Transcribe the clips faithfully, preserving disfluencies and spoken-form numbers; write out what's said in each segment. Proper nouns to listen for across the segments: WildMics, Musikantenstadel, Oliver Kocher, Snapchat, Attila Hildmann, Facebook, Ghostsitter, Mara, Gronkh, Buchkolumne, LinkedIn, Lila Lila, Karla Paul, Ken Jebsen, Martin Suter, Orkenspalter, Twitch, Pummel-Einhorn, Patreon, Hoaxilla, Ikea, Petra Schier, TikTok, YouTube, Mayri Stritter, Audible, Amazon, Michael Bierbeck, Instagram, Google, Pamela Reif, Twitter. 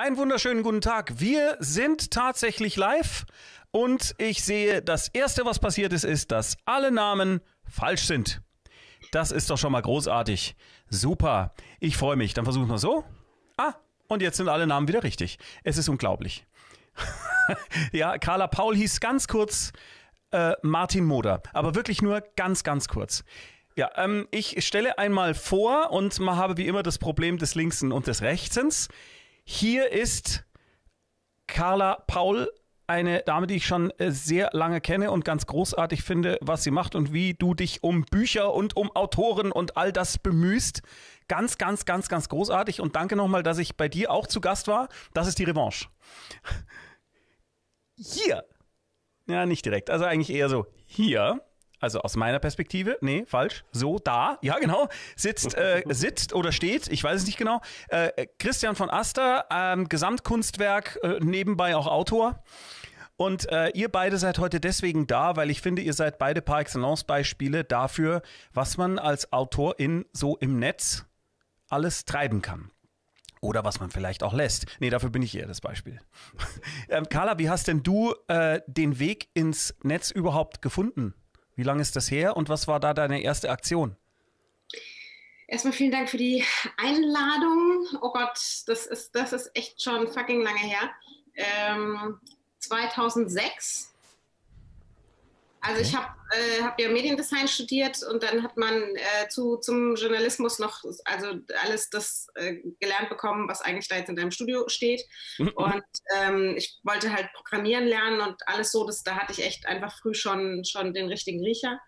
Einen wunderschönen guten Tag. Wir sind tatsächlich live und ich sehe, das Erste, was passiert ist, ist, dass alle Namen falsch sind. Das ist doch schon mal großartig. Super. Ich freue mich. Dann versuchen wir so. Ah, und jetzt sind alle Namen wieder richtig. Es ist unglaublich. Ja, Karla Paul hieß ganz kurz äh, Martin Moder, aber wirklich nur ganz, ganz kurz. Ja, ähm, ich stelle einmal vor und man habe wie immer das Problem des Linksen und des Rechtsens. Hier ist Karla Paul, eine Dame, die ich schon sehr lange kenne und ganz großartig finde, was sie macht und wie du dich um Bücher und um Autoren und all das bemühst. Ganz, ganz, ganz, ganz großartig und danke nochmal, dass ich bei dir auch zu Gast war. Das ist die Revanche. Hier. Ja, nicht direkt. Also eigentlich eher so hier. Also aus meiner Perspektive, nee, falsch, so, da, ja genau, sitzt, äh, sitzt oder steht, ich weiß es nicht genau, äh, Christian von Aster, ähm, Gesamtkunstwerk, äh, nebenbei auch Autor. Und äh, ihr beide seid heute deswegen da, weil ich finde, ihr seid beide par excellence Beispiele dafür, was man als Autorin so im Netz alles treiben kann. Oder was man vielleicht auch lässt. Nee, dafür bin ich eher das Beispiel. ähm, Karla, wie hast denn du äh, den Weg ins Netz überhaupt gefunden? Wie lange ist das her und was war da deine erste Aktion? Erstmal vielen Dank für die Einladung. Oh Gott, das ist, das ist echt schon fucking lange her. Ähm, zweitausendsechs. Also okay. Ich habe äh, hab ja Mediendesign studiert und dann hat man äh, zu, zum Journalismus noch also alles das äh, gelernt bekommen, was eigentlich da jetzt in deinem Studio steht. Und ähm, ich wollte halt programmieren lernen und alles so, das, da hatte ich echt einfach früh schon, schon den richtigen Riecher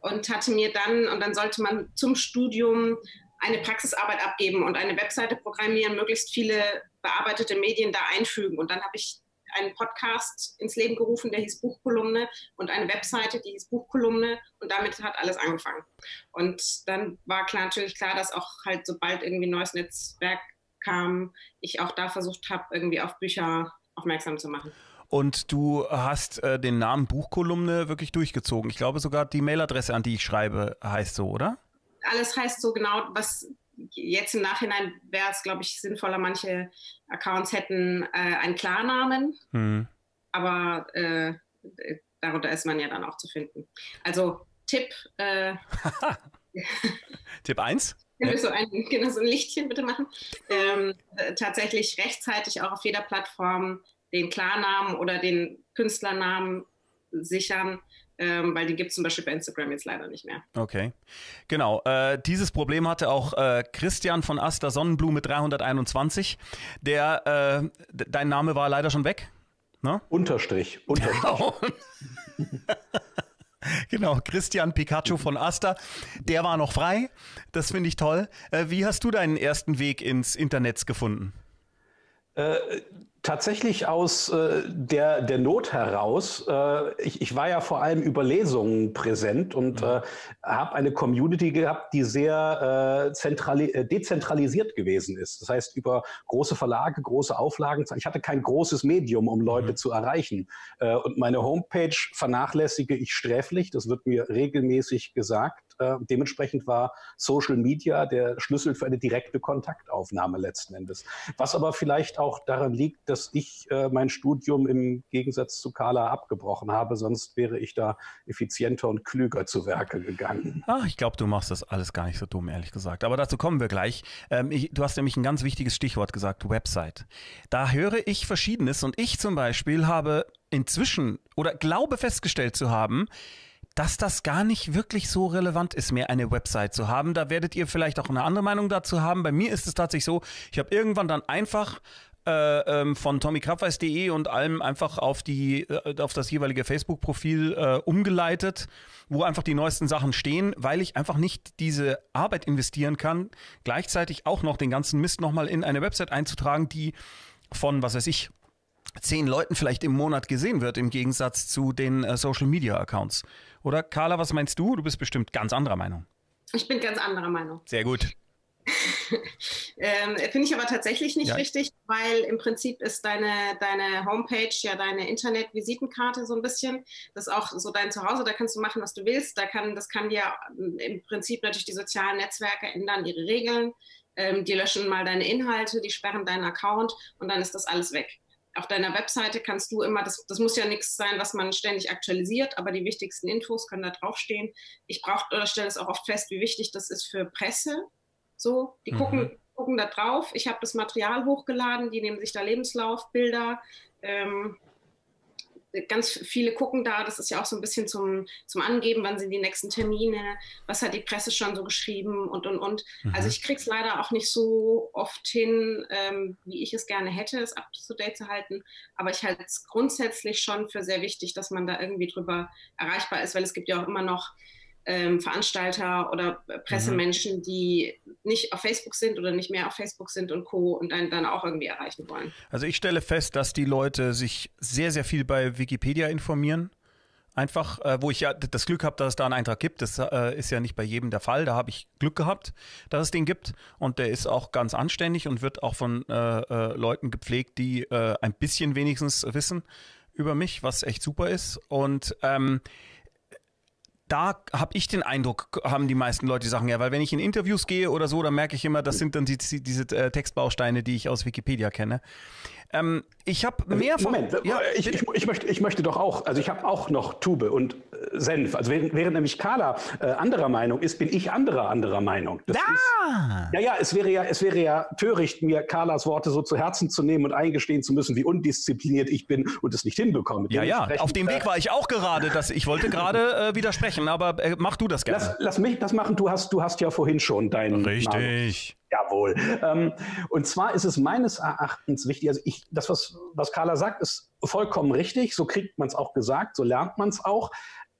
und hatte mir dann, und dann sollte man zum Studium eine Praxisarbeit abgeben und eine Webseite programmieren, möglichst viele bearbeitete Medien da einfügen. Und dann habe ich einen Podcast ins Leben gerufen, der hieß Buchkolumne und eine Webseite, die hieß Buchkolumne und damit hat alles angefangen. Und dann war klar, natürlich klar, dass auch halt sobald irgendwie ein neues Netzwerk kam, ich auch da versucht habe, irgendwie auf Bücher aufmerksam zu machen. Und du hast äh, den Namen Buchkolumne wirklich durchgezogen. Ich glaube sogar die Mailadresse, an die ich schreibe, heißt so, oder? Alles heißt so genau, was jetzt im Nachhinein wäre es, glaube ich, sinnvoller, manche Accounts hätten äh, einen Klarnamen, mhm. aber äh, darunter ist man ja dann auch zu finden. Also Tipp. Äh, Tipp eins. Ja. So ein, genau, so ein Lichtchen bitte machen. Ähm, äh, tatsächlich rechtzeitig auch auf jeder Plattform den Klarnamen oder den Künstlernamen sichern. Ähm, weil die gibt es zum Beispiel bei Instagram jetzt leider nicht mehr. Okay, genau. Äh, dieses Problem hatte auch äh, Christian von Aster Sonnenblume dreihunderteinundzwanzig. Der, äh, dein Name war leider schon weg. Ne? Unterstrich. Unterstrich. Genau, Christian Pikachu von Aster. Der war noch frei. Das finde ich toll. Äh, wie hast du deinen ersten Weg ins Internet gefunden? Äh, Tatsächlich aus äh, der, der Not heraus. Äh, ich, ich war ja vor allem über Lesungen präsent und äh, habe eine Community gehabt, die sehr äh, dezentralisiert gewesen ist. Das heißt, über große Verlage, große Auflagen. Ich hatte kein großes Medium, um Leute mhm. zu erreichen. Äh, und meine Homepage vernachlässige ich sträflich. Das wird mir regelmäßig gesagt. Äh, dementsprechend war Social Media der Schlüssel für eine direkte Kontaktaufnahme letzten Endes. Was aber vielleicht auch daran liegt, dass dass ich äh, mein Studium im Gegensatz zu Karla abgebrochen habe. Sonst wäre ich da effizienter und klüger zu Werke gegangen. Ach, ich glaube, du machst das alles gar nicht so dumm, ehrlich gesagt. Aber dazu kommen wir gleich. Ähm, ich, du hast nämlich ein ganz wichtiges Stichwort gesagt, Website. Da höre ich Verschiedenes und ich zum Beispiel habe inzwischen oder glaube festgestellt zu haben, dass das gar nicht wirklich so relevant ist, mehr eine Website zu haben. Da werdet ihr vielleicht auch eine andere Meinung dazu haben. Bei mir ist es tatsächlich so, ich habe irgendwann dann einfach von Tommy Krappweis punkt de und allem einfach auf die auf das jeweilige Facebook-Profil äh, umgeleitet, wo einfach die neuesten Sachen stehen, weil ich einfach nicht diese Arbeit investieren kann, gleichzeitig auch noch den ganzen Mist nochmal in eine Website einzutragen, die von, was weiß ich, zehn Leuten vielleicht im Monat gesehen wird, im Gegensatz zu den äh, Social-Media-Accounts. Oder Karla, was meinst du? Du bist bestimmt ganz anderer Meinung. Ich bin ganz anderer Meinung. Sehr gut. ähm, finde ich aber tatsächlich nicht ja. richtig, weil im Prinzip ist deine, deine Homepage ja deine Internet-Visitenkarte so ein bisschen. Das ist auch so dein Zuhause, da kannst du machen, was du willst. Da kann, das kann ja im Prinzip natürlich die sozialen Netzwerke ändern, ihre Regeln. ähm, die löschen mal deine Inhalte, die sperren deinen Account und dann ist das alles weg. Auf deiner Webseite kannst du immer, das, das muss ja nichts sein, was man ständig aktualisiert, aber die wichtigsten Infos können da draufstehen. Ich brauche oder stelle es auch oft fest, wie wichtig das ist für Presse. So, die mhm. gucken, gucken da drauf. Ich habe das Material hochgeladen, die nehmen sich da Lebenslauf, Bilder. Ähm, ganz viele gucken da, das ist ja auch so ein bisschen zum, zum Angeben, wann sind die nächsten Termine, was hat die Presse schon so geschrieben und, und, und. Mhm. Also ich kriege es leider auch nicht so oft hin, ähm, wie ich es gerne hätte, es up-to-date zu halten, aber ich halte es grundsätzlich schon für sehr wichtig, dass man da irgendwie drüber erreichbar ist, weil es gibt ja auch immer noch ähm, Veranstalter oder Pressemenschen, mhm. die nicht auf Facebook sind oder nicht mehr auf Facebook sind und Co. und einen dann auch irgendwie erreichen wollen. Also ich stelle fest, dass die Leute sich sehr, sehr viel bei Wikipedia informieren. Einfach, äh, wo ich ja das Glück habe, dass es da einen Eintrag gibt. Das äh, ist ja nicht bei jedem der Fall. Da habe ich Glück gehabt, dass es den gibt. Und der ist auch ganz anständig und wird auch von äh, äh, Leuten gepflegt, die äh, ein bisschen wenigstens wissen über mich, was echt super ist. Und ähm, da habe ich den Eindruck, haben die meisten Leute die Sachen, ja, weil wenn ich in Interviews gehe oder so, dann merke ich immer, das sind dann die, die, diese äh, Textbausteine, die ich aus Wikipedia kenne. Ähm, ich habe mehr von... Moment, ja, ich, ich, ich, möchte, ich möchte doch auch, also ich habe auch noch Tube und äh, Senf. Also während, während nämlich Karla äh, anderer Meinung ist, bin ich anderer anderer Meinung. Das ah! ist, ja, ja, es wäre ja, es wäre ja töricht, mir Karlas Worte so zu Herzen zu nehmen und eingestehen zu müssen, wie undiszipliniert ich bin und es nicht hinbekomme. Ja, ja, auf dem Weg war ich auch gerade, dass ich wollte gerade äh, widersprechen. Aber äh, mach du das gerne. Lass, lass mich das machen. Du hast, du hast ja vorhin schon deinen Richtig. Namen. Jawohl. Ähm, und zwar ist es meines Erachtens wichtig, also ich, das, was, was Karla sagt, ist vollkommen richtig. So kriegt man es auch gesagt, so lernt man es auch.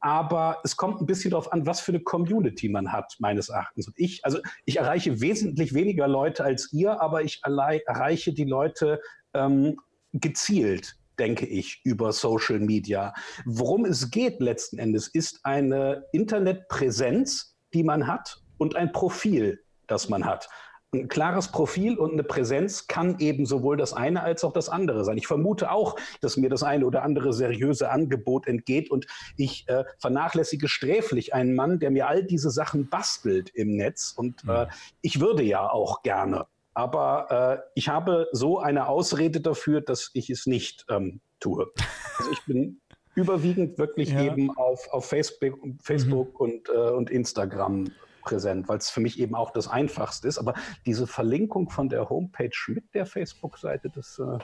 Aber es kommt ein bisschen darauf an, was für eine Community man hat, meines Erachtens. Und ich, also ich erreiche wesentlich weniger Leute als ihr, aber ich allein erreiche die Leute ähm, gezielt, denke ich, über Social Media. Worum es geht letzten Endes, ist eine Internetpräsenz, die man hat, und ein Profil, das man hat. Ein klares Profil und eine Präsenz kann eben sowohl das eine als auch das andere sein. Ich vermute auch, dass mir das eine oder andere seriöse Angebot entgeht und ich äh, vernachlässige sträflich einen Mann, der mir all diese Sachen bastelt im Netz. Und äh, ich würde ja auch gerne. Aber äh, ich habe so eine Ausrede dafür, dass ich es nicht ähm, tue. Also ich bin überwiegend wirklich ja. eben auf, auf Facebook, Facebook mhm. und, äh, und Instagram präsent, weil es für mich eben auch das Einfachste ist. Aber diese Verlinkung von der Homepage mit der Facebook-Seite, das, äh,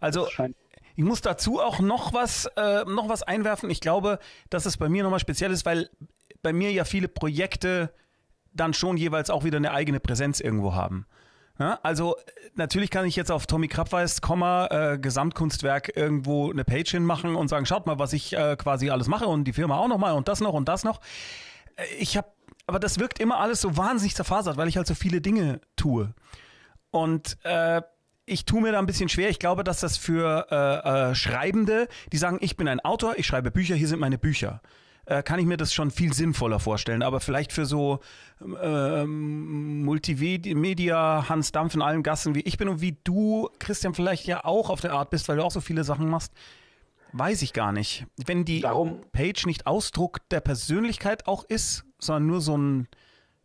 also, das scheint... Ich muss dazu auch noch was, äh, noch was einwerfen. Ich glaube, dass es bei mir nochmal speziell ist, weil bei mir ja viele Projekte dann schon jeweils auch wieder eine eigene Präsenz irgendwo haben. Ja, also natürlich kann ich jetzt auf Tommy Krappweis, äh, Gesamtkunstwerk irgendwo eine Page hinmachen und sagen, schaut mal, was ich äh, quasi alles mache und die Firma auch nochmal und das noch und das noch. Ich habe, aber das wirkt immer alles so wahnsinnig zerfasert, weil ich halt so viele Dinge tue. Und äh, ich tue mir da ein bisschen schwer. Ich glaube, dass das für äh, äh, Schreibende, die sagen, ich bin ein Autor, ich schreibe Bücher, hier sind meine Bücher. Kann ich mir das schon viel sinnvoller vorstellen. Aber vielleicht für so ähm, Multimedia, Hans Dampf in allen Gassen, wie ich bin und wie du, Christian, vielleicht ja auch auf der Art bist, weil du auch so viele Sachen machst, weiß ich gar nicht. Wenn die Darum. Page nicht Ausdruck der Persönlichkeit auch ist, sondern nur so ein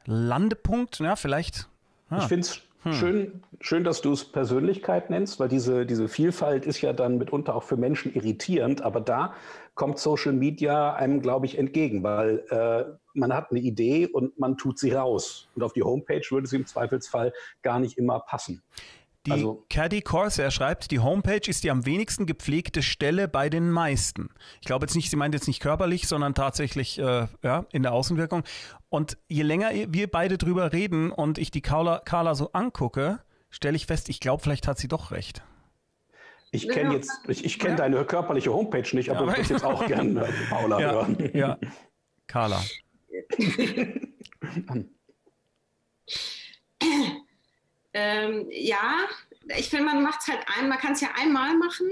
Landepunkt, ja, vielleicht. Ja. Ich finde es hm. schön, schön, dass du es Persönlichkeit nennst, weil diese, diese Vielfalt ist ja dann mitunter auch für Menschen irritierend, aber da kommt Social Media einem, glaube ich, entgegen, weil äh, man hat eine Idee und man tut sie raus. Und auf die Homepage würde sie im Zweifelsfall gar nicht immer passen. Die also, Caddy Corsair schreibt, die Homepage ist die am wenigsten gepflegte Stelle bei den meisten. Ich glaube jetzt nicht, sie meint jetzt nicht körperlich, sondern tatsächlich äh, ja, in der Außenwirkung. Und je länger wir beide drüber reden und ich die Karla, Karla so angucke, stelle ich fest, ich glaube, vielleicht hat sie doch recht. Ich kenne jetzt, ich, ich kenne deine körperliche Homepage nicht, aber ja, ich würde jetzt auch gerne Paula ja, hören. Ja, Karla. ähm, ja, ich finde, man macht es halt ein, man kann es ja einmal machen.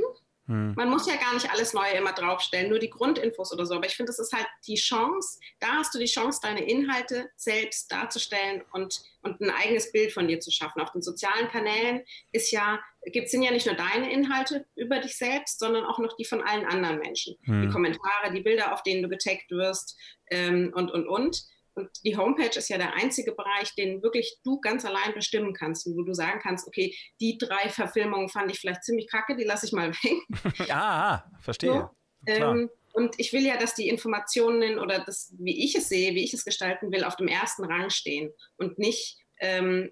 Hm. Man muss ja gar nicht alles Neue immer draufstellen, nur die Grundinfos oder so. Aber ich finde, das ist halt die Chance. Da hast du die Chance, deine Inhalte selbst darzustellen und, und ein eigenes Bild von dir zu schaffen. Auf den sozialen Kanälen ist ja, gibt's, sind ja nicht nur deine Inhalte über dich selbst, sondern auch noch die von allen anderen Menschen. Hm. Die Kommentare, die Bilder, auf denen du getaggt wirst ähm, und, und, und. Und die Homepage ist ja der einzige Bereich, den wirklich du ganz allein bestimmen kannst, wo du sagen kannst, okay, die drei Verfilmungen fand ich vielleicht ziemlich kacke, die lasse ich mal weg. Ja, verstehe. So, ähm, und ich will ja, dass die Informationen oder das, wie ich es sehe, wie ich es gestalten will, auf dem ersten Rang stehen und nicht... Ähm,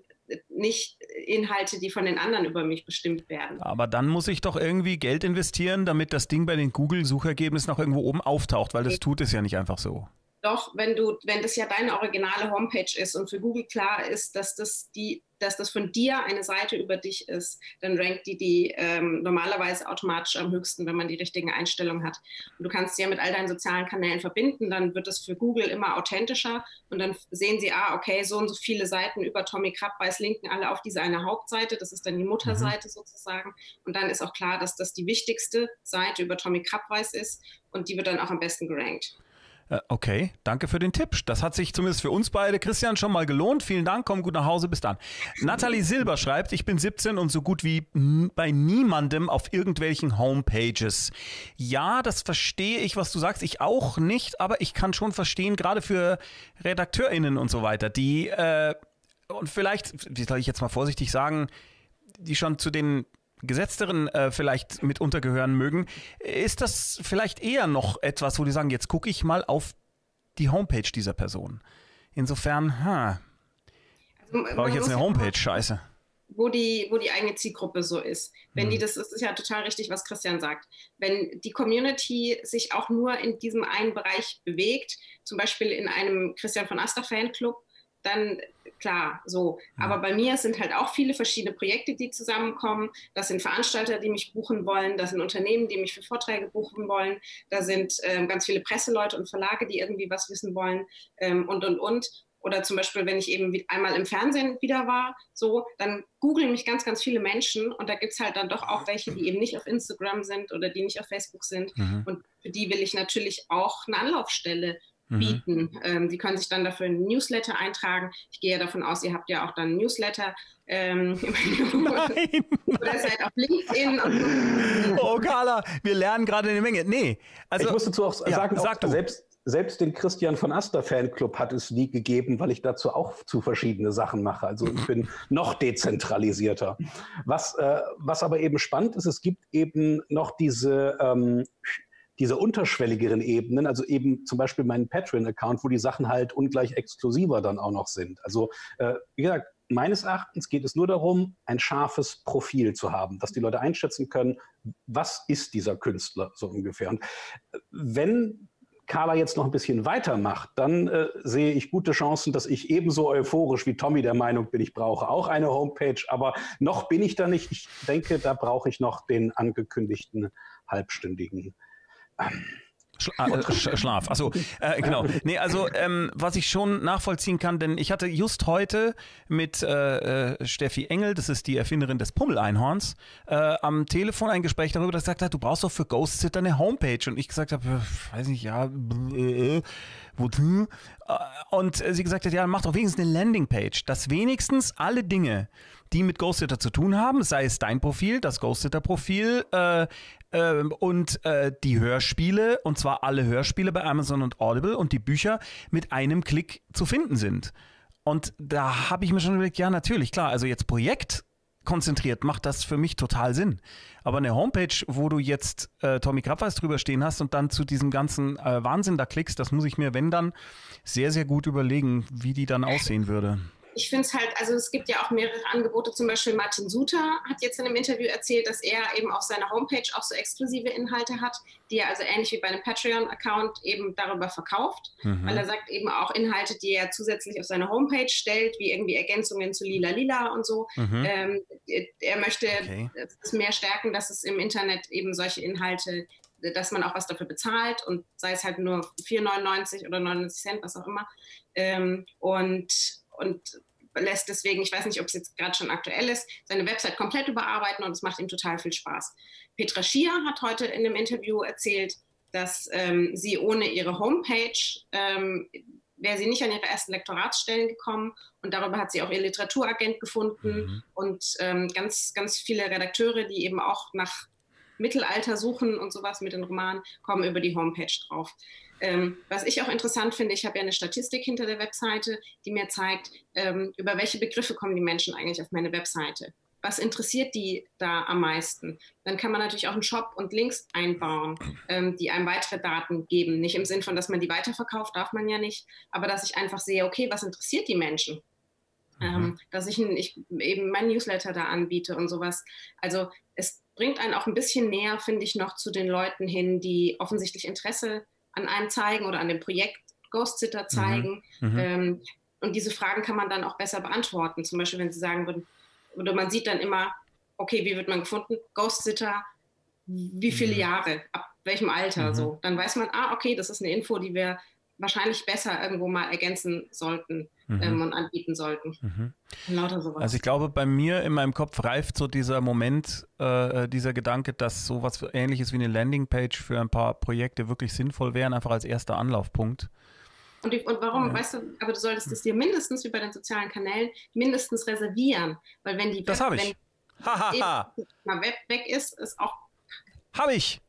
nicht Inhalte, die von den anderen über mich bestimmt werden. Aber dann muss ich doch irgendwie Geld investieren, damit das Ding bei den Google-Suchergebnissen noch irgendwo oben auftaucht, weil das tut es ja nicht einfach so. Doch, wenn du, wenn das ja deine originale Homepage ist und für Google klar ist, dass das die, dass das von dir eine Seite über dich ist, dann rankt die die ähm, normalerweise automatisch am höchsten, wenn man die richtigen Einstellungen hat. Und du kannst sie ja mit all deinen sozialen Kanälen verbinden, dann wird das für Google immer authentischer und dann sehen sie, ah, okay, so und so viele Seiten über Tommy Krappweis linken alle auf diese eine Hauptseite, das ist dann die Mutterseite mhm. sozusagen und dann ist auch klar, dass das die wichtigste Seite über Tommy Krappweis ist und die wird dann auch am besten gerankt. Okay, danke für den Tipp. Das hat sich zumindest für uns beide, Christian, schon mal gelohnt. Vielen Dank, komm gut nach Hause, bis dann. Nathalie Silber schreibt, ich bin siebzehn und so gut wie bei niemandem auf irgendwelchen Homepages. Ja, das verstehe ich, was du sagst. Ich auch nicht, aber ich kann schon verstehen, gerade für RedakteurInnen und so weiter, die, äh, und vielleicht, wie soll ich jetzt mal vorsichtig sagen, die schon zu den Gesetzteren äh, vielleicht mit untergehören mögen, ist das vielleicht eher noch etwas, wo die sagen, jetzt gucke ich mal auf die Homepage dieser Person. Insofern, ha, also, brauche ich jetzt eine Homepage, scheiße. Wo die, wo die eigene Zielgruppe so ist. Wenn hm. die, das ist ja total richtig, was Christian sagt. Wenn die Community sich auch nur in diesem einen Bereich bewegt, zum Beispiel in einem Christian von Aster Fanclub, dann klar, so. Aber bei mir sind halt auch viele verschiedene Projekte, die zusammenkommen. Das sind Veranstalter, die mich buchen wollen. Das sind Unternehmen, die mich für Vorträge buchen wollen. Da sind ähm, ganz viele Presseleute und Verlage, die irgendwie was wissen wollen ähm, und, und, und. Oder zum Beispiel, wenn ich eben einmal im Fernsehen wieder war, so, dann googeln mich ganz, ganz viele Menschen. Und da gibt es halt dann doch auch welche, die eben nicht auf Instagram sind oder die nicht auf Facebook sind. Mhm. Und für die will ich natürlich auch eine Anlaufstelle bieten. Mhm. Ähm, die können sich dann dafür einen Newsletter eintragen. Ich gehe ja davon aus, ihr habt ja auch dann einen Newsletter. Ähm, nein, oder nein. Seid auf LinkedIn. Und so. Oh, Carla, wir lernen gerade eine Menge. Nee, also ich muss dazu auch sagen, ja, sag auch, selbst, selbst den Christian von Aster Fanclub hat es nie gegeben, weil ich dazu auch zu verschiedene Sachen mache. Also ich bin noch dezentralisierter. Was, äh, was aber eben spannend ist, es gibt eben noch diese ähm, diese unterschwelligeren Ebenen, also eben zum Beispiel meinen Patreon-Account, wo die Sachen halt ungleich exklusiver dann auch noch sind. Also äh, wie gesagt, meines Erachtens geht es nur darum, ein scharfes Profil zu haben, dass die Leute einschätzen können, was ist dieser Künstler so ungefähr. Und wenn Carla jetzt noch ein bisschen weitermacht, dann äh, sehe ich gute Chancen, dass ich ebenso euphorisch wie Tommy der Meinung bin, ich brauche auch eine Homepage, aber noch bin ich da nicht. Ich denke, da brauche ich noch den angekündigten halbstündigen Schla äh, Sch Schlaf, achso, äh, genau. Nee, also ähm, was ich schon nachvollziehen kann, denn ich hatte just heute mit äh, Steffi Engel, das ist die Erfinderin des Pummel-Einhorns, äh, am Telefon ein Gespräch darüber, dass sie gesagt hat, du brauchst doch für Ghostsitter eine Homepage. Und ich gesagt habe, weiß nicht, ja, äh, wozu? Und sie gesagt hat, ja, mach doch wenigstens eine Landingpage, dass wenigstens alle Dinge, die mit Ghostsitter zu tun haben, sei es dein Profil, das Ghostsitter-Profil äh, äh, und äh, die Hörspiele, und zwar alle Hörspiele bei Amazon und Audible und die Bücher mit einem Klick zu finden sind. Und da habe ich mir schon überlegt, ja, natürlich, klar, also jetzt projektkonzentriert macht das für mich total Sinn. Aber eine Homepage, wo du jetzt äh, Tommy Krappweis drüber stehen hast und dann zu diesem ganzen äh, Wahnsinn da klickst, das muss ich mir, wenn dann, sehr, sehr gut überlegen, wie die dann aussehen würde. Ich finde es halt, also es gibt ja auch mehrere Angebote, zum Beispiel Martin Suter hat jetzt in einem Interview erzählt, dass er eben auf seiner Homepage auch so exklusive Inhalte hat, die er also ähnlich wie bei einem Patreon-Account eben darüber verkauft, mhm. weil er sagt eben auch Inhalte, die er zusätzlich auf seine Homepage stellt, wie irgendwie Ergänzungen zu Lila Lila und so. Mhm. Ähm, er möchte okay. es mehr stärken, dass es im Internet eben solche Inhalte, dass man auch was dafür bezahlt und sei es halt nur vier neunundneunzig oder neunundneunzig Cent, was auch immer. Ähm, und Und lässt deswegen, ich weiß nicht, ob es jetzt gerade schon aktuell ist, seine Website komplett überarbeiten und es macht ihm total viel Spaß. Petra Schier hat heute in einem Interview erzählt, dass ähm, sie ohne ihre Homepage, ähm, wäre sie nicht an ihre ersten Lektoratsstellen gekommen und darüber hat sie auch ihr Literaturagent gefunden mhm. und ähm, ganz, ganz viele Redakteure, die eben auch nach Mittelalter suchen und sowas mit den Romanen, kommen über die Homepage drauf. Ähm, was ich auch interessant finde, ich habe ja eine Statistik hinter der Webseite, die mir zeigt, ähm, über welche Begriffe kommen die Menschen eigentlich auf meine Webseite. Was interessiert die da am meisten? Dann kann man natürlich auch einen Shop und Links einbauen, ähm, die einem weitere Daten geben. Nicht im Sinn von, dass man die weiterverkauft, darf man ja nicht, aber dass ich einfach sehe, okay, was interessiert die Menschen? Mhm. Ähm, dass ich, ein, ich eben mein Newsletter da anbiete und sowas. Also es bringt einen auch ein bisschen näher, finde ich, noch zu den Leuten hin, die offensichtlich Interesse an einem zeigen oder an dem Projekt Ghostsitter zeigen. Mhm. Ähm, und diese Fragen kann man dann auch besser beantworten. Zum Beispiel, wenn sie sagen würden, oder man sieht dann immer, okay, wie wird man gefunden? Ghostsitter, wie viele mhm. Jahre, ab welchem Alter mhm. so. Dann weiß man, ah, okay, das ist eine Info, die wir wahrscheinlich besser irgendwo mal ergänzen sollten mhm. ähm, und anbieten sollten. Mhm. Lauter sowas. Also ich glaube, bei mir in meinem Kopf reift so dieser Moment, äh, dieser Gedanke, dass sowas Ähnliches wie eine Landingpage für ein paar Projekte wirklich sinnvoll wären, einfach als erster Anlaufpunkt. Und, und warum, ja. weißt du, aber du solltest es dir mindestens, wie bei den sozialen Kanälen, mindestens reservieren. Weil wenn die das Web, ich. Wenn ha, ha, ha. Mal Web weg ist, ist auch... Habe ich.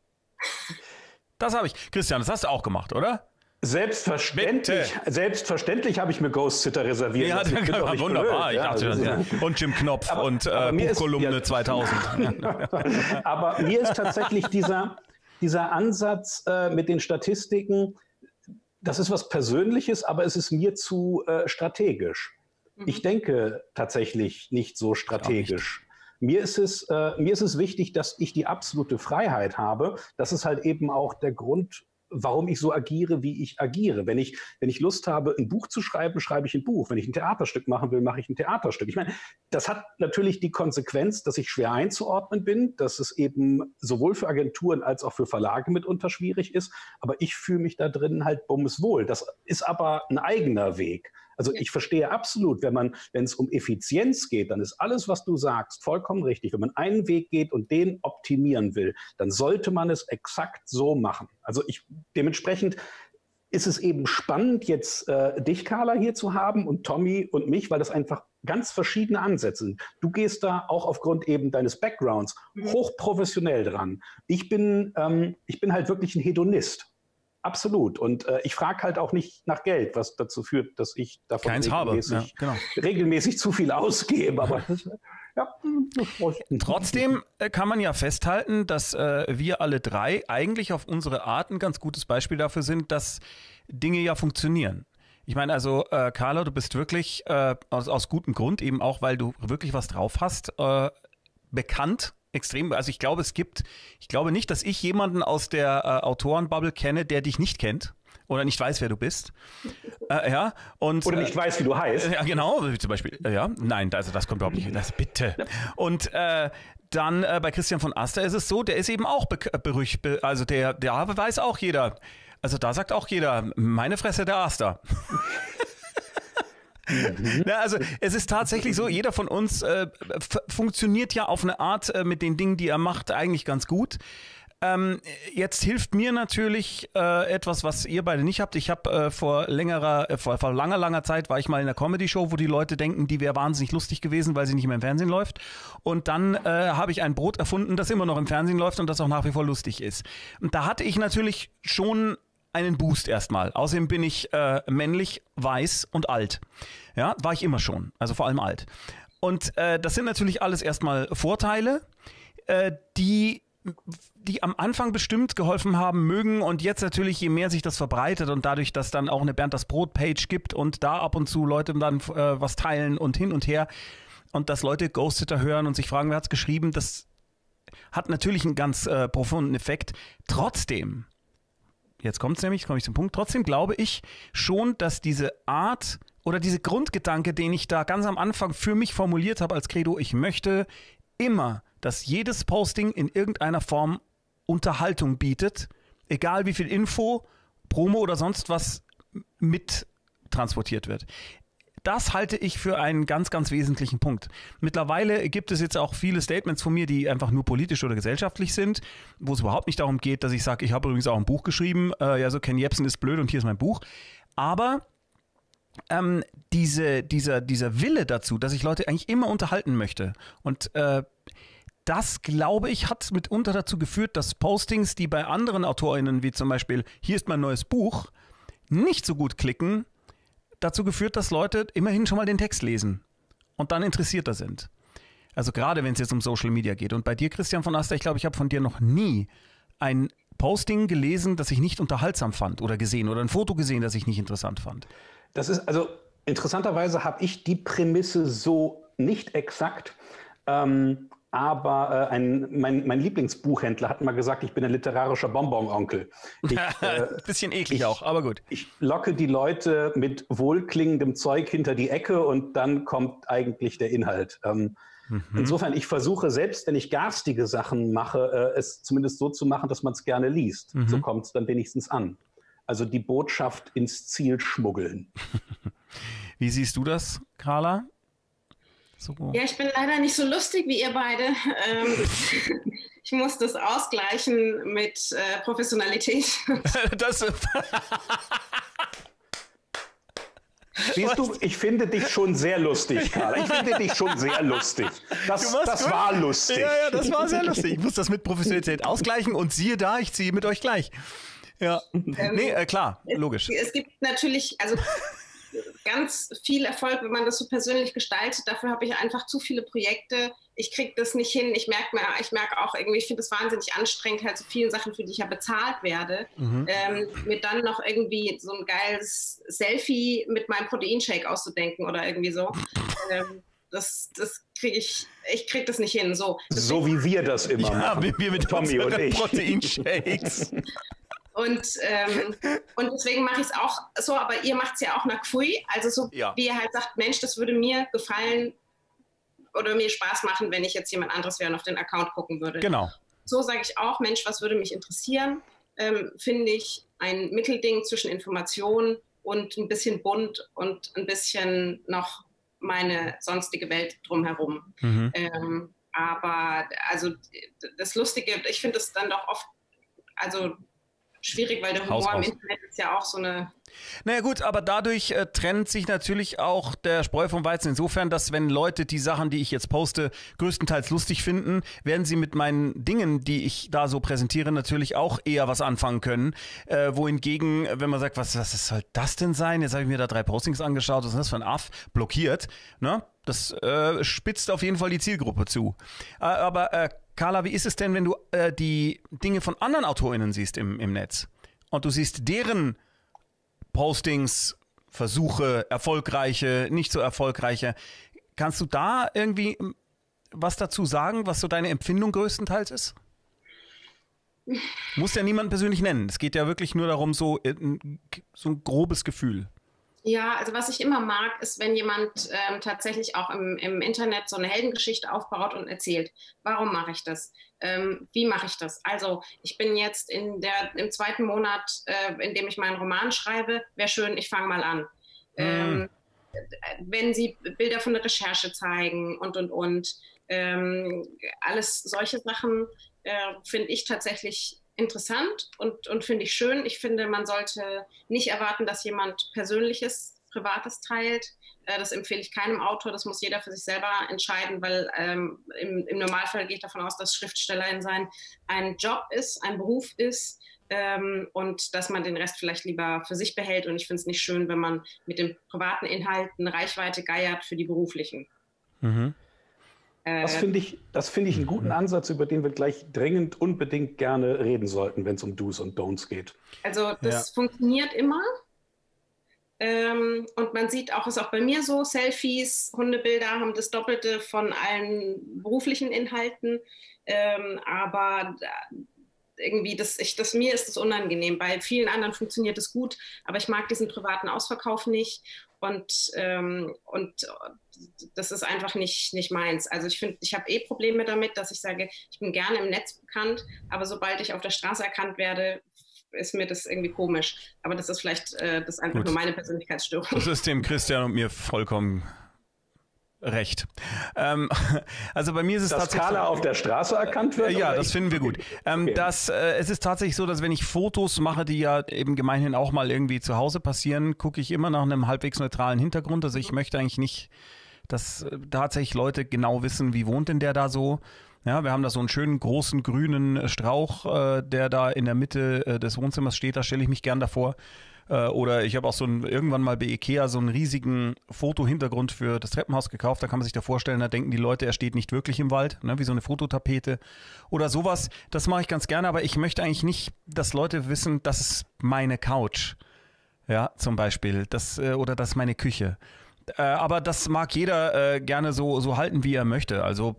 Das habe ich. Christian, das hast du auch gemacht, oder? Selbstverständlich. Bitte. Selbstverständlich habe ich mir Ghostsitter reserviert. Ja, ich war wunderbar. Ich ja, dachte, also, ja. Und Jim Knopf aber, und äh, Buchkolumne ja, zweitausend. Aber mir ist tatsächlich dieser, dieser Ansatz äh, mit den Statistiken... Das ist was Persönliches, aber es ist mir zu äh, strategisch. Mhm. Ich denke tatsächlich nicht so strategisch. Nicht. Mir ist es, äh, mir ist es wichtig, dass ich die absolute Freiheit habe. Das ist halt eben auch der Grund, warum ich so agiere, wie ich agiere. Wenn ich, wenn ich Lust habe, ein Buch zu schreiben, schreibe ich ein Buch. Wenn ich ein Theaterstück machen will, mache ich ein Theaterstück. Ich meine, das hat natürlich die Konsequenz, dass ich schwer einzuordnen bin, dass es eben sowohl für Agenturen als auch für Verlage mitunter schwierig ist. Aber ich fühle mich da drin halt bumswohl. Das ist aber ein eigener Weg. Also ich verstehe absolut, wenn man, wenn es um Effizienz geht, dann ist alles, was du sagst, vollkommen richtig. Wenn man einen Weg geht und den optimieren will, dann sollte man es exakt so machen. Also ich, dementsprechend ist es eben spannend, jetzt äh, dich, Karla, hier zu haben und Tommy und mich, weil das einfach ganz verschiedene Ansätze sind. Du gehst da auch aufgrund eben deines Backgrounds hochprofessionell dran. Ich bin, ähm, ich bin halt wirklich ein Hedonist. Absolut. Und äh, ich frage halt auch nicht nach Geld, was dazu führt, dass ich davon regelmäßig, ja, genau. regelmäßig zu viel ausgebe. Aber ja, trotzdem kann man ja festhalten, dass äh, wir alle drei eigentlich auf unsere Art ein ganz gutes Beispiel dafür sind, dass Dinge ja funktionieren. Ich meine also, äh, Karla, du bist wirklich äh, aus, aus gutem Grund, eben auch, weil du wirklich was drauf hast, äh, bekannt. Extrem, also ich glaube, es gibt, ich glaube nicht, dass ich jemanden aus der äh, Autorenbubble kenne, der dich nicht kennt oder nicht weiß, wer du bist. Äh, ja, und, oder nicht äh, weiß, wie du heißt. Ja, äh, genau, zum Beispiel. Äh, ja, nein, also das kommt überhaupt nicht. Das bitte. Und äh, dann äh, bei Christian von Aster ist es so, der ist eben auch berüchtigt, be also der, der weiß auch jeder. Also da sagt auch jeder, meine Fresse, der Aster. Na, also es ist tatsächlich so, jeder von uns äh, funktioniert ja auf eine Art äh, mit den Dingen, die er macht, eigentlich ganz gut. Ähm, jetzt hilft mir natürlich äh, etwas, was ihr beide nicht habt. Ich habe äh, vor längerer, äh, vor, vor langer, langer Zeit war ich mal in einer Comedy-Show, wo die Leute denken, die wäre wahnsinnig lustig gewesen, weil sie nicht mehr im Fernsehen läuft. Und dann äh, habe ich ein Brot erfunden, das immer noch im Fernsehen läuft und das auch nach wie vor lustig ist. Und da hatte ich natürlich schon einen Boost erstmal. Außerdem bin ich äh, männlich, weiß und alt. Ja, war ich immer schon. Also vor allem alt. Und äh, das sind natürlich alles erstmal Vorteile, äh, die, die am Anfang bestimmt geholfen haben mögen. Und jetzt natürlich, je mehr sich das verbreitet und dadurch, dass dann auch eine Bernd das Brot-Page gibt und da ab und zu Leute dann äh, was teilen und hin und her und dass Leute Ghostsitter hören und sich fragen, wer hat's geschrieben, das hat natürlich einen ganz äh, profunden Effekt. Trotzdem, jetzt kommt es nämlich, jetzt komme ich zum Punkt. Trotzdem glaube ich schon, dass diese Art oder diese Grundgedanke, den ich da ganz am Anfang für mich formuliert habe als Credo, ich möchte immer, dass jedes Posting in irgendeiner Form Unterhaltung bietet, egal wie viel Info, Promo oder sonst was mit transportiert wird. Das halte ich für einen ganz, ganz wesentlichen Punkt. Mittlerweile gibt es jetzt auch viele Statements von mir, die einfach nur politisch oder gesellschaftlich sind, wo es überhaupt nicht darum geht, dass ich sage, ich habe übrigens auch ein Buch geschrieben, äh, ja so Ken Jebsen ist blöd und hier ist mein Buch. Aber ähm, diese, dieser, dieser Wille dazu, dass ich Leute eigentlich immer unterhalten möchte und äh, das, glaube ich, hat mitunter dazu geführt, dass Postings, die bei anderen AutorInnen, wie zum Beispiel, hier ist mein neues Buch, nicht so gut klicken, dazu geführt, dass Leute immerhin schon mal den Text lesen und dann interessierter sind. Also gerade, wenn es jetzt um Social Media geht. Und bei dir, Christian von Aster, ich glaube, ich habe von dir noch nie ein Posting gelesen, das ich nicht unterhaltsam fand oder gesehen oder ein Foto gesehen, das ich nicht interessant fand. Das ist, also interessanterweise habe ich die Prämisse so nicht exakt, ähm, aber äh, ein, mein, mein Lieblingsbuchhändler hat mal gesagt, ich bin ein literarischer Bonbon-Onkel. Ich, äh, bisschen eklig ich, auch, aber gut. Ich locke die Leute mit wohlklingendem Zeug hinter die Ecke und dann kommt eigentlich der Inhalt. Ähm, mhm. Insofern, ich versuche selbst, wenn ich garstige Sachen mache, äh, es zumindest so zu machen, dass man es gerne liest. Mhm. So kommt es dann wenigstens an. Also die Botschaft ins Ziel schmuggeln. Wie siehst du das, Karla? So. Ja, ich bin leider nicht so lustig wie ihr beide. Ähm, ich muss das ausgleichen mit äh, Professionalität. Das Siehst du, ich finde dich schon sehr lustig, Karla. Ich finde dich schon sehr lustig. Das, das war lustig. Ja, ja, das war sehr lustig. Ich muss das mit Professionalität ausgleichen und siehe da, ich ziehe mit euch gleich. Ja, ähm, nee, äh, klar, es, logisch. Es gibt natürlich, also... ganz viel Erfolg, wenn man das so persönlich gestaltet. Dafür habe ich einfach zu viele Projekte. Ich kriege das nicht hin. Ich merke ich merke auch irgendwie, ich finde es wahnsinnig anstrengend, halt so vielen Sachen, für die ich ja bezahlt werde, mhm. ähm, mir dann noch irgendwie so ein geiles Selfie mit meinem Proteinshake auszudenken oder irgendwie so. Ähm, das das kriege ich, ich kriege das nicht hin. So, so wie wir das immer ja, machen. Wir mit Tommy und ich. Proteinshakes. Und, ähm, und deswegen mache ich es auch so, aber ihr macht es ja auch nach Pfui, also so ja. Wie ihr halt sagt, Mensch, das würde mir gefallen oder mir Spaß machen, wenn ich jetzt jemand anderes wäre und auf den Account gucken würde. Genau. So sage ich auch, Mensch, was würde mich interessieren, ähm, finde ich ein Mittelding zwischen Information und ein bisschen bunt und ein bisschen noch meine sonstige Welt drumherum. Mhm. Ähm, aber also das Lustige, ich finde es dann doch oft, also schwierig, weil der Humor Haus, Haus. im Internet ist ja auch so eine... Naja gut, aber dadurch äh, trennt sich natürlich auch der Spreu vom Weizen insofern, dass wenn Leute die Sachen, die ich jetzt poste, größtenteils lustig finden, werden sie mit meinen Dingen, die ich da so präsentiere, natürlich auch eher was anfangen können. Äh, wohingegen, wenn man sagt, was, was soll das denn sein? Jetzt habe ich mir da drei Postings angeschaut, was ist das für ein Aff? Blockiert. Ne? Das äh, spitzt auf jeden Fall die Zielgruppe zu. Äh, aber äh, Karla, wie ist es denn, wenn du äh, die Dinge von anderen AutorInnen siehst im, im Netz und du siehst deren Postings, Versuche, erfolgreiche, nicht so erfolgreiche. Kannst du da irgendwie was dazu sagen, was so deine Empfindung größtenteils ist? Muss ja niemand persönlich nennen. Es geht ja wirklich nur darum, so, so ein grobes Gefühl. Ja, also was ich immer mag, ist, wenn jemand ähm, tatsächlich auch im, im Internet so eine Heldengeschichte aufbaut und erzählt, warum mache ich das? Ähm, wie mache ich das? Also ich bin jetzt in der, im zweiten Monat, äh, in dem ich meinen Roman schreibe, wäre schön, ich fange mal an. Mhm. Ähm, wenn sie Bilder von der Recherche zeigen und, und, und. Ähm, alles solche Sachen äh, finde ich tatsächlich interessant und, und finde ich schön. Ich finde, man sollte nicht erwarten, dass jemand Persönliches, Privates teilt. Äh, das empfehle ich keinem Autor. Das muss jeder für sich selber entscheiden, weil ähm, im, im Normalfall gehe ich davon aus, dass Schriftstellerin sein ein Job ist, ein Beruf ist ähm, und dass man den Rest vielleicht lieber für sich behält. Und ich finde es nicht schön, wenn man mit den privaten Inhalten Reichweite geiert für die beruflichen. Mhm. Das finde ich, das finde ich einen guten Ansatz, über den wir gleich dringend unbedingt gerne reden sollten, wenn es um Do's und Don'ts geht. Also das ja. funktioniert immer. Ähm, und man sieht auch, ist auch bei mir so, Selfies, Hundebilder haben das Doppelte von allen beruflichen Inhalten. Ähm, aber irgendwie, das, ich, das, mir ist das unangenehm. Bei vielen anderen funktioniert es gut, aber ich mag diesen privaten Ausverkauf nicht. Und, ähm, und das ist einfach nicht, nicht meins. Also ich finde, ich habe eh Probleme damit, dass ich sage, ich bin gerne im Netz bekannt, aber sobald ich auf der Straße erkannt werde, ist mir das irgendwie komisch. Aber das ist vielleicht äh, das ist einfach Gut. nur meine Persönlichkeitsstörung. Das ist dem Christian und mir vollkommen recht. Ähm, also bei mir ist es dass tatsächlich... Dass Karla auf der Straße erkannt wird? Äh, ja, das ich? finden wir gut. Ähm, okay. dass, äh, es ist tatsächlich so, dass wenn ich Fotos mache, die ja eben gemeinhin auch mal irgendwie zu Hause passieren, gucke ich immer nach einem halbwegs neutralen Hintergrund. Also ich möchte eigentlich nicht, dass äh, tatsächlich Leute genau wissen, wie wohnt denn der da so. Ja, wir haben da so einen schönen großen grünen Strauch, äh, der da in der Mitte äh, des Wohnzimmers steht. Da stelle ich mich gern davor. Äh, oder ich habe auch so einen, irgendwann mal bei Ikea so einen riesigen Fotohintergrund für das Treppenhaus gekauft. Da kann man sich da vorstellen, da denken die Leute, er steht nicht wirklich im Wald, ne, wie so eine Fototapete oder sowas. Das mache ich ganz gerne, aber ich möchte eigentlich nicht, dass Leute wissen, das ist meine Couch. Ja, zum Beispiel. Das, äh, oder das ist meine Küche. Äh, aber das mag jeder äh, gerne so, so halten, wie er möchte. Also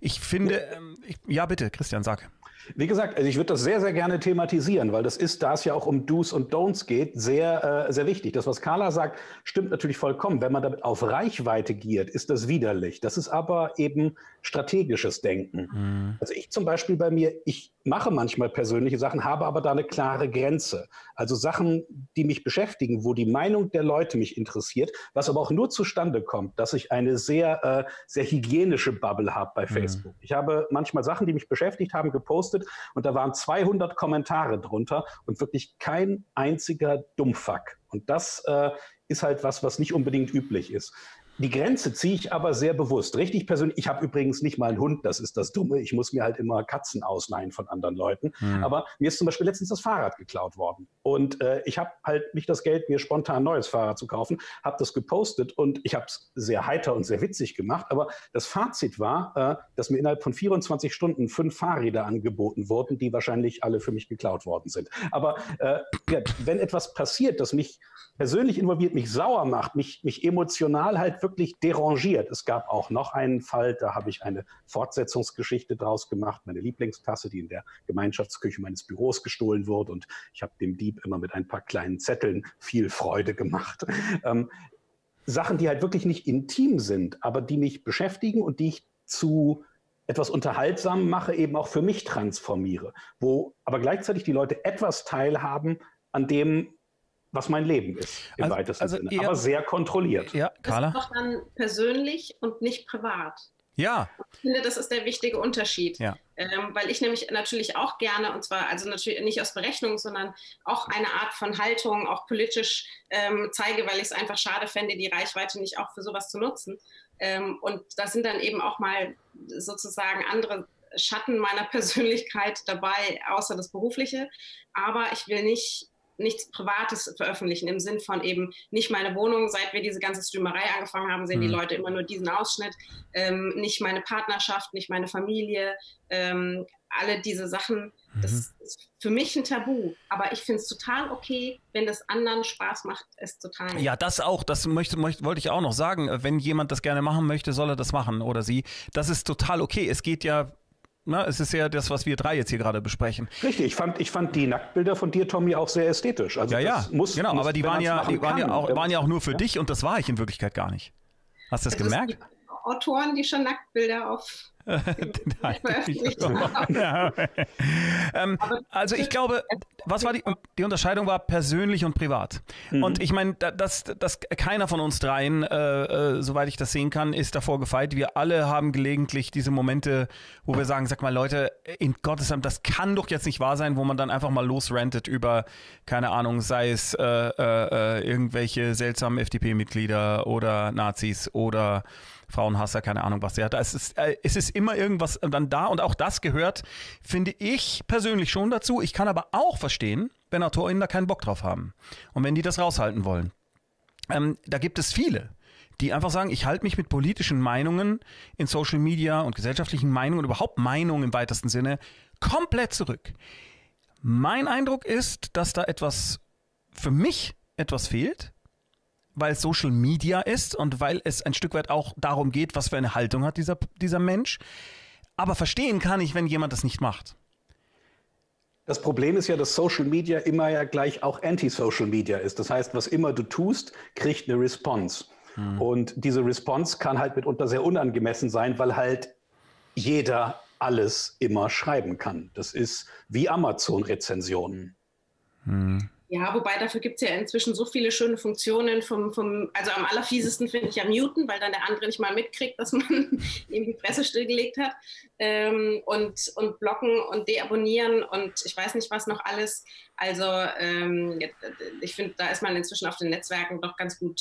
ich finde, äh, ich, ja bitte, Christian, sag. Wie gesagt, also ich würde das sehr, sehr gerne thematisieren, weil das ist, da es ja auch um Do's und Don'ts geht, sehr, äh, sehr wichtig. Das, was Carla sagt, stimmt natürlich vollkommen. Wenn man damit auf Reichweite giert, ist das widerlich. Das ist aber eben strategisches Denken. Mhm. Also ich zum Beispiel bei mir, ich mache manchmal persönliche Sachen, habe aber da eine klare Grenze. Also Sachen, die mich beschäftigen, wo die Meinung der Leute mich interessiert, was aber auch nur zustande kommt, dass ich eine sehr, äh, sehr hygienische Bubble habe bei Facebook. Mhm. Ich habe manchmal Sachen, die mich beschäftigt haben, gepostet, und da waren zweihundert Kommentare drunter und wirklich kein einziger Dummfuck. Und das äh, ist halt was, was nicht unbedingt üblich ist. Die Grenze ziehe ich aber sehr bewusst. Richtig persönlich, ich habe übrigens nicht mal einen Hund, das ist das Dumme. Ich muss mir halt immer Katzen ausleihen von anderen Leuten. Mhm. Aber mir ist zum Beispiel letztens das Fahrrad geklaut worden. Und äh, ich habe halt nicht das Geld, mir spontan ein neues Fahrrad zu kaufen, habe das gepostet und ich habe es sehr heiter und sehr witzig gemacht. Aber das Fazit war, äh, dass mir innerhalb von vierundzwanzig Stunden fünf Fahrräder angeboten wurden, die wahrscheinlich alle für mich geklaut worden sind. Aber äh, ja, wenn etwas passiert, das mich persönlich involviert, mich sauer macht, mich, mich emotional halt wirklich derangiert. Es gab auch noch einen Fall, da habe ich eine Fortsetzungsgeschichte draus gemacht, meine Lieblingstasse, die in der Gemeinschaftsküche meines Büros gestohlen wurde, und ich habe dem Dieb immer mit ein paar kleinen Zetteln viel Freude gemacht. Ähm, Sachen, die halt wirklich nicht intim sind, aber die mich beschäftigen und die ich zu etwas unterhaltsam mache, eben auch für mich transformiere, wo aber gleichzeitig die Leute etwas teilhaben an dem, was mein Leben ist, im also, weitesten also Sinne, eher, aber sehr kontrolliert. Ja, Carla? Das ist doch dann persönlich und nicht privat. Ja. Ich finde, das ist der wichtige Unterschied, ja. ähm, weil ich nämlich natürlich auch gerne, und zwar also natürlich nicht aus Berechnung, sondern auch eine Art von Haltung, auch politisch ähm, zeige, weil ich es einfach schade fände, die Reichweite nicht auch für sowas zu nutzen. Ähm, und da sind dann eben auch mal sozusagen andere Schatten meiner Persönlichkeit dabei, außer das Berufliche. Aber ich will nicht nichts Privates veröffentlichen, im Sinn von eben nicht meine Wohnung, seit wir diese ganze Streamerei angefangen haben, sehen die Leute immer nur diesen Ausschnitt, ähm, nicht meine Partnerschaft, nicht meine Familie, ähm, alle diese Sachen, das mhm. ist für mich ein Tabu, aber ich finde es total okay, wenn das anderen Spaß macht, es total. Ja, das auch, das möchte, möchte, wollte ich auch noch sagen, wenn jemand das gerne machen möchte, soll er das machen oder sie, das ist total okay, es geht ja, na, es ist ja das, was wir drei jetzt hier gerade besprechen. Richtig, ich fand, ich fand die Nacktbilder von dir, Tommy, auch sehr ästhetisch. Also ja, ja, muss, genau, muss, aber die, waren ja, die waren, kann, ja auch, waren ja auch nur für ja? dich, und das war ich in Wirklichkeit gar nicht. Hast du das, das gemerkt? Autoren, die schon Nacktbilder auf veröffentlicht haben. ähm, also ich glaube, was war die, die Unterscheidung war persönlich und privat. Mhm. Und ich meine, dass, dass keiner von uns dreien, äh, äh, soweit ich das sehen kann, ist davor gefeit. Wir alle haben gelegentlich diese Momente, wo wir sagen, sag mal Leute, in Gottes Namen, das kann doch jetzt nicht wahr sein, wo man dann einfach mal losrantet über, keine Ahnung, sei es äh, äh, irgendwelche seltsamen F D P-Mitglieder oder Nazis oder Frauenhasser, keine Ahnung, was der hat. Es ist, es ist immer irgendwas dann da, und auch das gehört, finde ich persönlich schon dazu. Ich kann aber auch verstehen, wenn AutorInnen da keinen Bock drauf haben und wenn die das raushalten wollen. Ähm, da gibt es viele, die einfach sagen, ich halte mich mit politischen Meinungen in Social Media und gesellschaftlichen Meinungen und überhaupt Meinungen im weitesten Sinne komplett zurück. Mein Eindruck ist, dass da etwas, für mich etwas fehlt, weil es Social Media ist und weil es ein Stück weit auch darum geht, was für eine Haltung hat dieser, dieser Mensch. Aber verstehen kann ich, wenn jemand das nicht macht. Das Problem ist ja, dass Social Media immer ja gleich auch Anti-Social Media ist. Das heißt, was immer du tust, kriegt eine Response. Hm. Und diese Response kann halt mitunter sehr unangemessen sein, weil halt jeder alles immer schreiben kann. Das ist wie Amazon-Rezensionen. Hm. Ja, wobei dafür gibt es ja inzwischen so viele schöne Funktionen. Vom, vom, also am allerfiesesten finde ich ja muten, weil dann der andere nicht mal mitkriegt, dass man eben die Presse stillgelegt hat. Ähm, und, und blocken und deabonnieren und ich weiß nicht was noch alles. Also ähm, ich finde, da ist man inzwischen auf den Netzwerken doch ganz gut,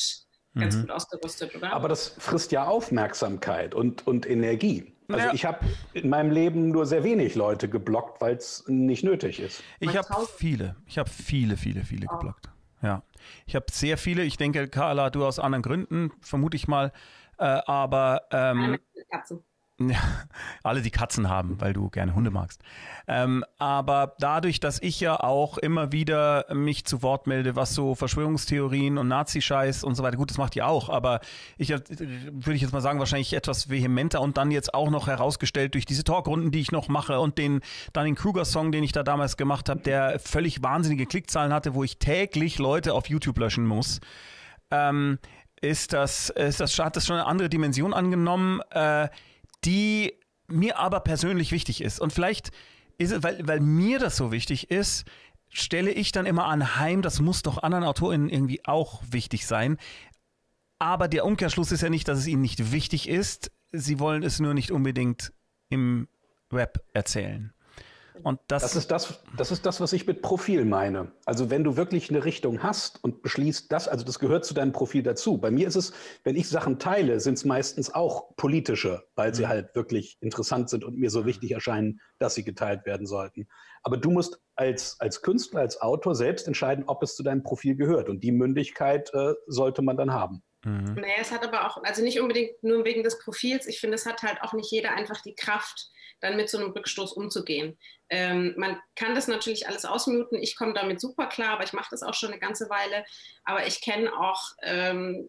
ganz mhm. gut ausgerüstet, oder? Aber das frisst ja Aufmerksamkeit und, und Energie. Also ja. Ich habe in meinem Leben nur sehr wenig Leute geblockt, weil es nicht nötig ist. Ich habe viele, ich habe viele, viele, viele oh. geblockt. Ja, ich habe sehr viele. Ich denke, Carla, du aus anderen Gründen, vermute ich mal. Äh, aber ähm, Katzen. Ja, alle, die Katzen haben, weil du gerne Hunde magst. Ähm, aber dadurch, dass ich ja auch immer wieder mich zu Wort melde, was so Verschwörungstheorien und Nazi-Scheiß und so weiter, gut, das macht ihr auch, aber ich würde ich jetzt mal sagen, wahrscheinlich etwas vehementer und dann jetzt auch noch herausgestellt durch diese Talkrunden, die ich noch mache und den dann den Kruger-Song, den ich da damals gemacht habe, der völlig wahnsinnige Klickzahlen hatte, wo ich täglich Leute auf YouTube löschen muss. Ähm, ist das, ist das, hat das schon eine andere Dimension angenommen, äh, die mir aber persönlich wichtig ist. Und vielleicht ist es, weil, weil mir das so wichtig ist, stelle ich dann immer anheim, das muss doch anderen AutorInnen irgendwie auch wichtig sein. Aber der Umkehrschluss ist ja nicht, dass es ihnen nicht wichtig ist. Sie wollen es nur nicht unbedingt im Web erzählen. Und das, das, ist das, das ist das, was ich mit Profil meine. Also wenn du wirklich eine Richtung hast und beschließt, das, also das gehört zu deinem Profil dazu. Bei mir ist es, wenn ich Sachen teile, sind es meistens auch politische, weil sie halt wirklich interessant sind und mir so wichtig erscheinen, dass sie geteilt werden sollten. Aber du musst als, als Künstler, als Autor selbst entscheiden, ob es zu deinem Profil gehört. Und die Mündigkeit äh, sollte man dann haben. Mhm. Naja, es hat aber auch, also nicht unbedingt nur wegen des Profils, ich finde, es hat halt auch nicht jeder einfach die Kraft, dann mit so einem Rückstoß umzugehen. Ähm, man kann das natürlich alles ausmuten, ich komme damit super klar, aber ich mache das auch schon eine ganze Weile, aber ich kenne auch ähm,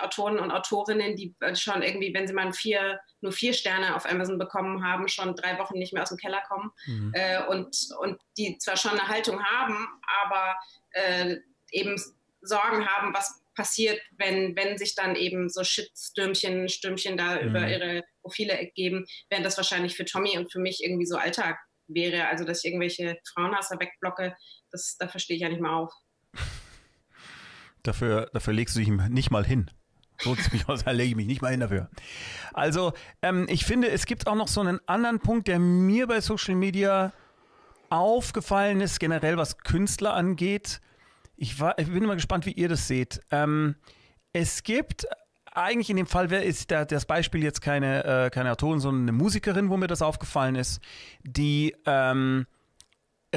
Autoren und Autorinnen, die schon irgendwie, wenn sie mal vier, nur vier Sterne auf Amazon bekommen haben, schon drei Wochen nicht mehr aus dem Keller kommen, mhm. äh, und, und die zwar schon eine Haltung haben, aber äh, eben Sorgen haben, was passiert, wenn, wenn sich dann eben so Shitstürmchen, Stürmchen da mhm. über ihre Profile ergeben, während das wahrscheinlich für Tommy und für mich irgendwie so Alltag wäre. Also, dass ich irgendwelche Frauenhasser wegblocke, das, da verstehe ich ja nicht mal auf. Dafür, dafür legst du dich nicht mal hin. So ziemlich aus, da lege ich mich nicht mal hin dafür. Also, ähm, ich finde, es gibt auch noch so einen anderen Punkt, der mir bei Social Media aufgefallen ist, generell was Künstler angeht. Ich, war, ich bin immer gespannt, wie ihr das seht. Ähm, es gibt eigentlich in dem Fall, wer ist da, das Beispiel jetzt keine, äh, keine Autorin, sondern eine Musikerin, wo mir das aufgefallen ist, die ähm,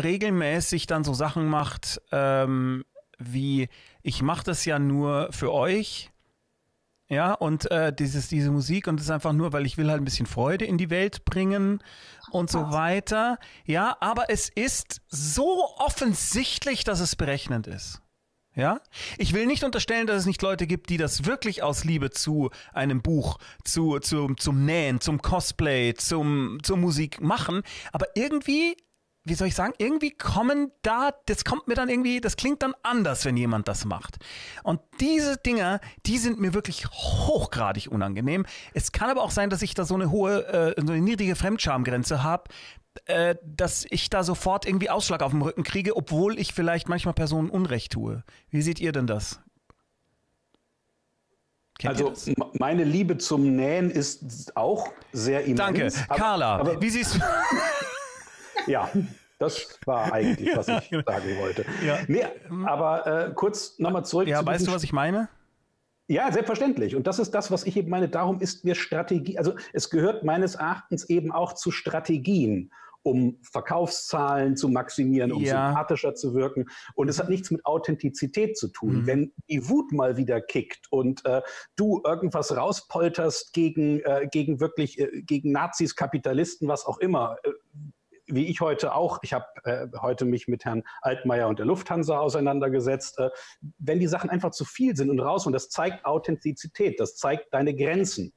regelmäßig dann so Sachen macht, ähm, wie ich mache das ja nur für euch, ja, und äh, dieses, diese Musik und das ist einfach nur, weil ich will halt ein bisschen Freude in die Welt bringen und so weiter. Ja, aber es ist so offensichtlich, dass es berechnend ist. Ja, ich will nicht unterstellen, dass es nicht Leute gibt, die das wirklich aus Liebe zu einem Buch, zu, zu, zum Nähen, zum Cosplay, zum, zur Musik machen, aber irgendwie, wie soll ich sagen, irgendwie kommen da, das kommt mir dann irgendwie, das klingt dann anders, wenn jemand das macht. Und diese Dinger, die sind mir wirklich hochgradig unangenehm. Es kann aber auch sein, dass ich da so eine hohe, äh, so eine niedrige Fremdschamgrenze habe, äh, dass ich da sofort irgendwie Ausschlag auf dem Rücken kriege, obwohl ich vielleicht manchmal Personen Unrecht tue. Wie seht ihr denn das? Also meine Liebe zum Nähen ist auch sehr immens. Danke. Carla, aber, aber wie siehst du... Ja, das war eigentlich, was ich sagen wollte. Ja. Nee, aber äh, kurz nochmal zurück. Ja, zu weißt du, was ich meine? Ja, selbstverständlich. Und das ist das, was ich eben meine. Darum ist mir Strategie, also es gehört meines Erachtens eben auch zu Strategien, um Verkaufszahlen zu maximieren, um ja. sympathischer zu wirken. Und es hat nichts mit Authentizität zu tun. Mhm. Wenn die Wut mal wieder kickt und äh, du irgendwas rauspolterst gegen, äh, gegen wirklich, äh, gegen Nazis, Kapitalisten, was auch immer, äh, wie ich heute auch, ich habe äh, heute mich mit Herrn Altmaier und der Lufthansa auseinandergesetzt, äh, wenn die Sachen einfach zu viel sind und raus, und das zeigt Authentizität, das zeigt deine Grenzen.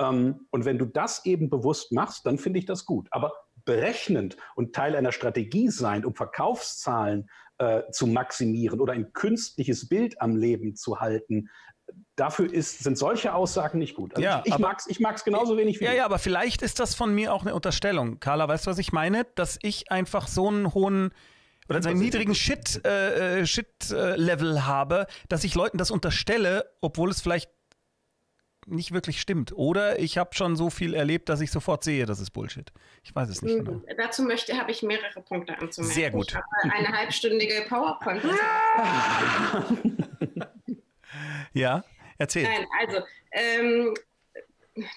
Ähm, und wenn du das eben bewusst machst, dann finde ich das gut. Aber berechnend und Teil einer Strategie sein, um Verkaufszahlen äh, zu maximieren oder ein künstliches Bild am Leben zu halten, dafür ist, sind solche Aussagen nicht gut. Also ja, ich, ich mag's, ich mag's genauso wenig wie ja, ich. Ja, aber vielleicht ist das von mir auch eine Unterstellung. Carla, weißt du, was ich meine? Dass ich einfach so einen hohen oder so einen niedrigen Shit, äh, Shit-Level äh, habe, dass ich Leuten das unterstelle, obwohl es vielleicht nicht wirklich stimmt. Oder ich habe schon so viel erlebt, dass ich sofort sehe, das ist Bullshit. Ich weiß es nicht genau. Dazu möchte, habe ich mehrere Punkte anzumerken. Sehr gut. Ich habe eine halbstündige PowerPoint. Ja, erzähl. Nein, also ähm,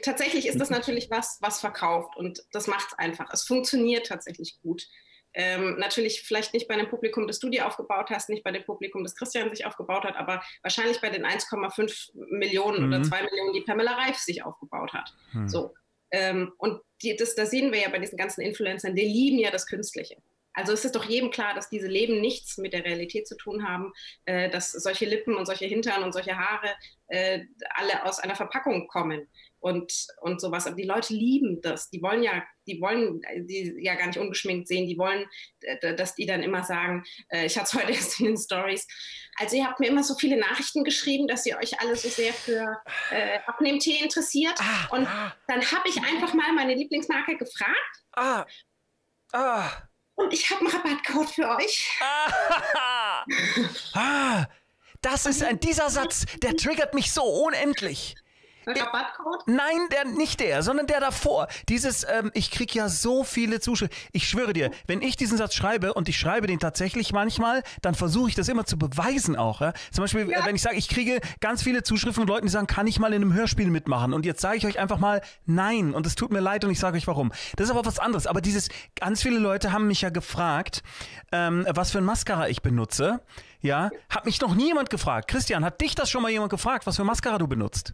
tatsächlich ist das natürlich was, was verkauft, und das macht es einfach. Es funktioniert tatsächlich gut. Ähm, natürlich vielleicht nicht bei dem Publikum, das du dir aufgebaut hast, nicht bei dem Publikum, das Christian sich aufgebaut hat, aber wahrscheinlich bei den eins Komma fünf Millionen mhm. oder zwei Millionen, die Pamela Reif sich aufgebaut hat. Mhm. So. Ähm, und die, das, das sehen wir ja bei diesen ganzen Influencern, die lieben ja das Künstliche. Also es ist doch jedem klar, dass diese Leben nichts mit der Realität zu tun haben, äh, dass solche Lippen und solche Hintern und solche Haare äh, alle aus einer Verpackung kommen und, und sowas. Aber die Leute lieben das. Die wollen ja, die wollen die ja gar nicht ungeschminkt sehen. Die wollen, dass die dann immer sagen, äh, ich hatte es heute erst in den Stories. Also ihr habt mir immer so viele Nachrichten geschrieben, dass ihr euch alle so sehr für äh, Abnehmtee interessiert. Ah, und ah, dann habe ich einfach mal meine Lieblingsmarke gefragt. Ah, ah. Und ich habe einen Rabattcode für euch. Ah, ah, das ist ein, dieser Satz, der triggert mich so unendlich. Der Rabattcode? Nein, der, nicht der, sondern der davor. Dieses, ähm, ich kriege ja so viele Zuschriften. Ich schwöre dir, wenn ich diesen Satz schreibe und ich schreibe den tatsächlich manchmal, dann versuche ich das immer zu beweisen auch. Ja? Zum Beispiel, ja. wenn ich sage, ich kriege ganz viele Zuschriften von Leuten, die sagen, kann ich mal in einem Hörspiel mitmachen? Und jetzt sage ich euch einfach mal, nein. Und es tut mir leid und ich sage euch, warum. Das ist aber was anderes. Aber dieses, ganz viele Leute haben mich ja gefragt, ähm, was für ein Mascara ich benutze. Ja, hat mich noch nie jemand gefragt. Christian, hat dich das schon mal jemand gefragt, was für Mascara du benutzt?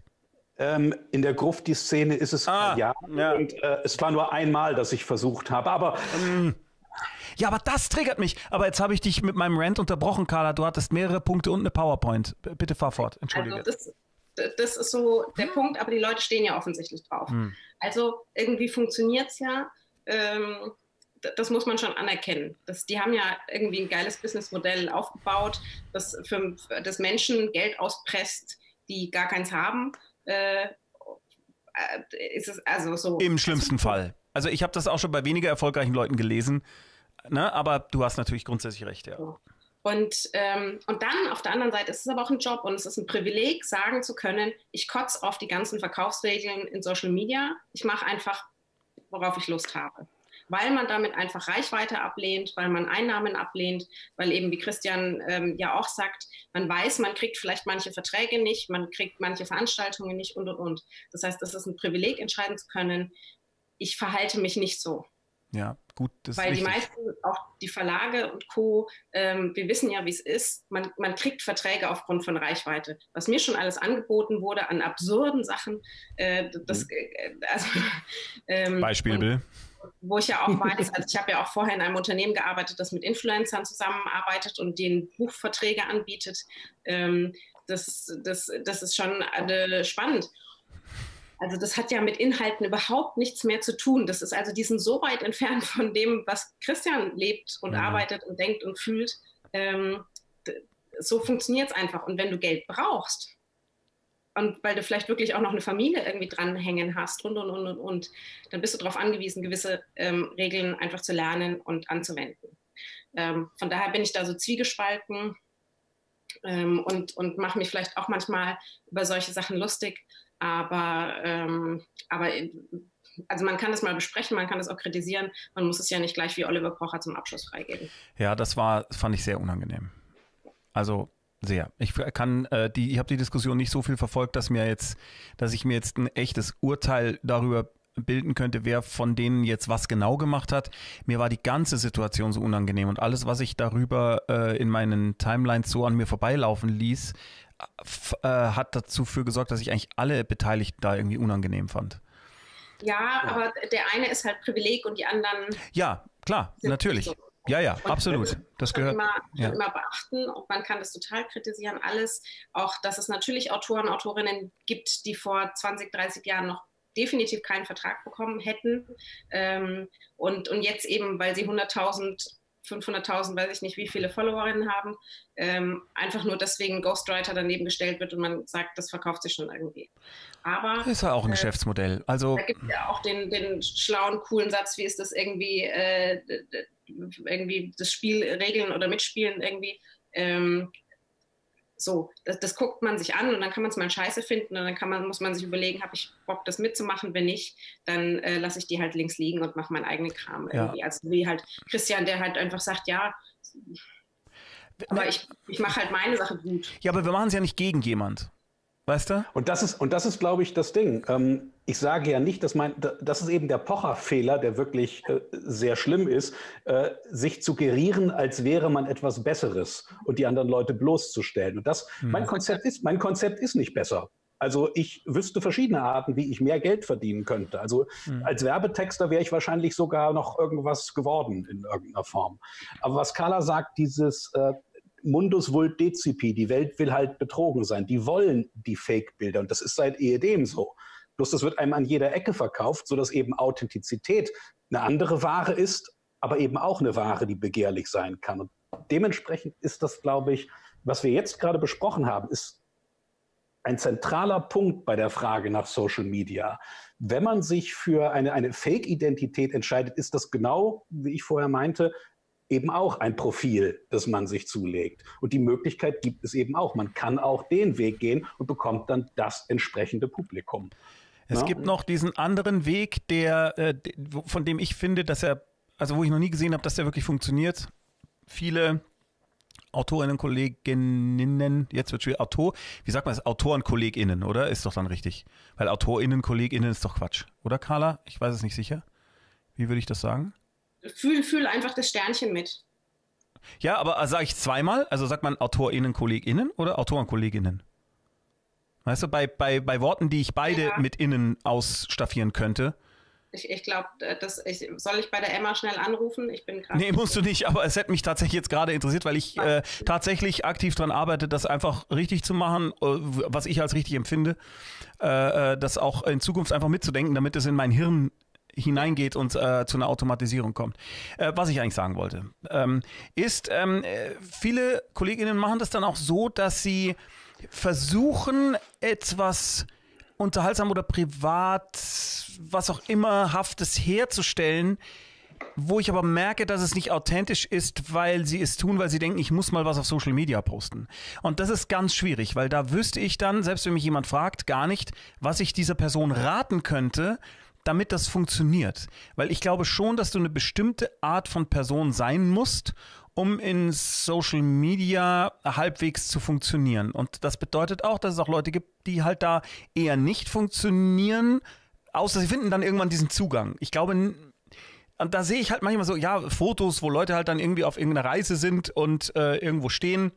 Ähm, in der Gruft, die Szene ist es ah, ja. ja. Und äh, es war nur einmal, dass ich versucht habe. Aber ähm, ja, aber das triggert mich. Aber jetzt habe ich dich mit meinem Rant unterbrochen, Karla. Du hattest mehrere Punkte und eine PowerPoint. Bitte fahr fort. Entschuldige. Also das, das ist so der hm. Punkt, aber die Leute stehen ja offensichtlich drauf. Hm. Also irgendwie funktioniert es ja. Ähm, das muss man schon anerkennen. Das, die haben ja irgendwie ein geiles Businessmodell aufgebaut, das, für, das Menschen Geld auspresst, die gar keins haben. Äh, ist es also so. Im schlimmsten Fall. Also ich habe das auch schon bei weniger erfolgreichen Leuten gelesen, ne? Aber du hast natürlich grundsätzlich recht, ja. Und, ähm, und dann auf der anderen Seite ist es aber auch ein Job und es ist ein Privileg, sagen zu können, ich kotze auf die ganzen Verkaufsregeln in Social Media, ich mache einfach, worauf ich Lust habe. Weil man damit einfach Reichweite ablehnt, weil man Einnahmen ablehnt, weil eben, wie Christian ähm, ja auch sagt, man weiß, man kriegt vielleicht manche Verträge nicht, man kriegt manche Veranstaltungen nicht und, und, und. Das heißt, es ist ein Privileg, entscheiden zu können, ich verhalte mich nicht so. Ja, gut, das ist wichtig. Weil die meisten, auch die Verlage und Co., ähm, wir wissen ja, wie es ist, man, man kriegt Verträge aufgrund von Reichweite. Was mir schon alles angeboten wurde an absurden Sachen. Äh, das, äh, also, ähm, Beispiel, Bill. Wo ich ja auch weiß, also ich habe ja auch vorher in einem Unternehmen gearbeitet, das mit Influencern zusammenarbeitet und denen Buchverträge anbietet. Ähm, das, das, das ist schon äh, spannend. Also das hat ja mit Inhalten überhaupt nichts mehr zu tun. Das ist also, die sind so weit entfernt von dem, was Christian lebt und ja. arbeitet und denkt und fühlt. Ähm, so funktioniert es einfach. Und wenn du Geld brauchst und weil du vielleicht wirklich auch noch eine Familie irgendwie dranhängen hast und, und, und, und, und, dann bist du darauf angewiesen, gewisse ähm, Regeln einfach zu lernen und anzuwenden. Ähm, von daher bin ich da so zwiegespalten ähm, und, und mache mich vielleicht auch manchmal über solche Sachen lustig. Aber, ähm, aber also man kann das mal besprechen, man kann das auch kritisieren. Man muss es ja nicht gleich wie Oliver Kocher zum Abschluss freigeben. Ja, das war, fand ich sehr unangenehm. Also sehr. Ich kann äh, die, ich habe die Diskussion nicht so viel verfolgt, dass mir jetzt, dass ich mir jetzt ein echtes Urteil darüber bilden könnte, wer von denen jetzt was genau gemacht hat. Mir war die ganze Situation so unangenehm und alles, was ich darüber äh, in meinen Timelines so an mir vorbeilaufen ließ, äh, hat dazu für gesorgt, dass ich eigentlich alle Beteiligten da irgendwie unangenehm fand. Ja, ja. aber der eine ist halt Privileg und die anderen. Ja, klar, natürlich. So. Ja, ja, und absolut. Das gehört immer, ja. immer beachten und man kann das total kritisieren, alles. Auch, dass es natürlich Autoren, Autorinnen gibt, die vor zwanzig, dreißig Jahren noch definitiv keinen Vertrag bekommen hätten. Ähm, und, und jetzt eben, weil sie hunderttausend, fünfhunderttausend, weiß ich nicht, wie viele Followerinnen haben, ähm, einfach nur deswegen Ghostwriter daneben gestellt wird und man sagt, das verkauft sich schon irgendwie. Aber das ist ja auch ein äh, Geschäftsmodell. Also, da gibt es ja auch den, den schlauen, coolen Satz, wie ist das irgendwie... Äh, irgendwie das Spiel regeln oder mitspielen irgendwie. Ähm, so, das, das guckt man sich an und dann kann man es mal scheiße finden und dann kann man, muss man sich überlegen, habe ich Bock, das mitzumachen? Wenn nicht, dann äh, lasse ich die halt links liegen und mache meinen eigenen Kram irgendwie. Ja. Also wie halt Christian, der halt einfach sagt, ja, aber ich, ich mache halt meine Sache gut. Ja, aber wir machen es ja nicht gegen jemand. Weißt du? Und das ist, und das ist, glaube ich, das Ding. Ähm, ich sage ja nicht, dass mein, das ist eben der Pocher-Fehler, der wirklich äh, sehr schlimm ist, äh, sich zu gerieren, als wäre man etwas Besseres und die anderen Leute bloßzustellen. Und das, hm. mein Konzept ist, mein Konzept ist nicht besser. Also ich wüsste verschiedene Arten, wie ich mehr Geld verdienen könnte. Also hm. als Werbetexter wäre ich wahrscheinlich sogar noch irgendwas geworden in irgendeiner Form. Aber was Carla sagt, dieses äh, Mundus vult decipi, die Welt will halt betrogen sein. Die wollen die Fake-Bilder und das ist seit ehedem so. Bloß das wird einem an jeder Ecke verkauft, sodass eben Authentizität eine andere Ware ist, aber eben auch eine Ware, die begehrlich sein kann. Und dementsprechend ist das, glaube ich, was wir jetzt gerade besprochen haben, ist ein zentraler Punkt bei der Frage nach Social Media. Wenn man sich für eine, eine Fake-Identität entscheidet, ist das genau, wie ich vorher meinte, eben auch ein Profil, das man sich zulegt. Und die Möglichkeit gibt es eben auch. Man kann auch den Weg gehen und bekommt dann das entsprechende Publikum. Es ja? gibt noch diesen anderen Weg, der, äh, von dem ich finde, dass er, also wo ich noch nie gesehen habe, dass der wirklich funktioniert. Viele Autorinnen, Kolleginnen, jetzt wird schwierig, Autor, wie sagt man das? Autorenkolleginnen, oder? Ist doch dann richtig. Weil Autorinnen, Kolleginnen ist doch Quatsch. Oder, Carla? Ich weiß es nicht sicher. Wie würde ich das sagen? Fühl, fühl einfach das Sternchen mit. Ja, aber sage ich zweimal? Also sagt man AutorInnen, KollegInnen oder AutorenkollegInnen? Weißt du, bei, bei, bei Worten, die ich beide ja. mit innen ausstaffieren könnte. Ich, ich glaube, ich, soll ich bei der Emma schnell anrufen? Ich bin gerade. Nee, musst du nicht, aber es hätte mich tatsächlich jetzt gerade interessiert, weil ich äh, tatsächlich aktiv daran arbeite, das einfach richtig zu machen, was ich als richtig empfinde, äh, das auch in Zukunft einfach mitzudenken, damit es in mein Hirn hineingeht und äh, zu einer Automatisierung kommt. Äh, was ich eigentlich sagen wollte, ähm, ist, ähm, viele Kolleginnen machen das dann auch so, dass sie versuchen, etwas unterhaltsam oder privat, was auch immer, Haftes herzustellen, wo ich aber merke, dass es nicht authentisch ist, weil sie es tun, weil sie denken, ich muss mal was auf Social Media posten. Und das ist ganz schwierig, weil da wüsste ich dann, selbst wenn mich jemand fragt, gar nicht, was ich dieser Person raten könnte, damit das funktioniert. Weil ich glaube schon, dass du eine bestimmte Art von Person sein musst, um in Social Media halbwegs zu funktionieren. Und das bedeutet auch, dass es auch Leute gibt, die halt da eher nicht funktionieren, außer sie finden dann irgendwann diesen Zugang. Ich glaube, und da sehe ich halt manchmal so, ja, Fotos, wo Leute halt dann irgendwie auf irgendeiner Reise sind und äh, irgendwo stehen,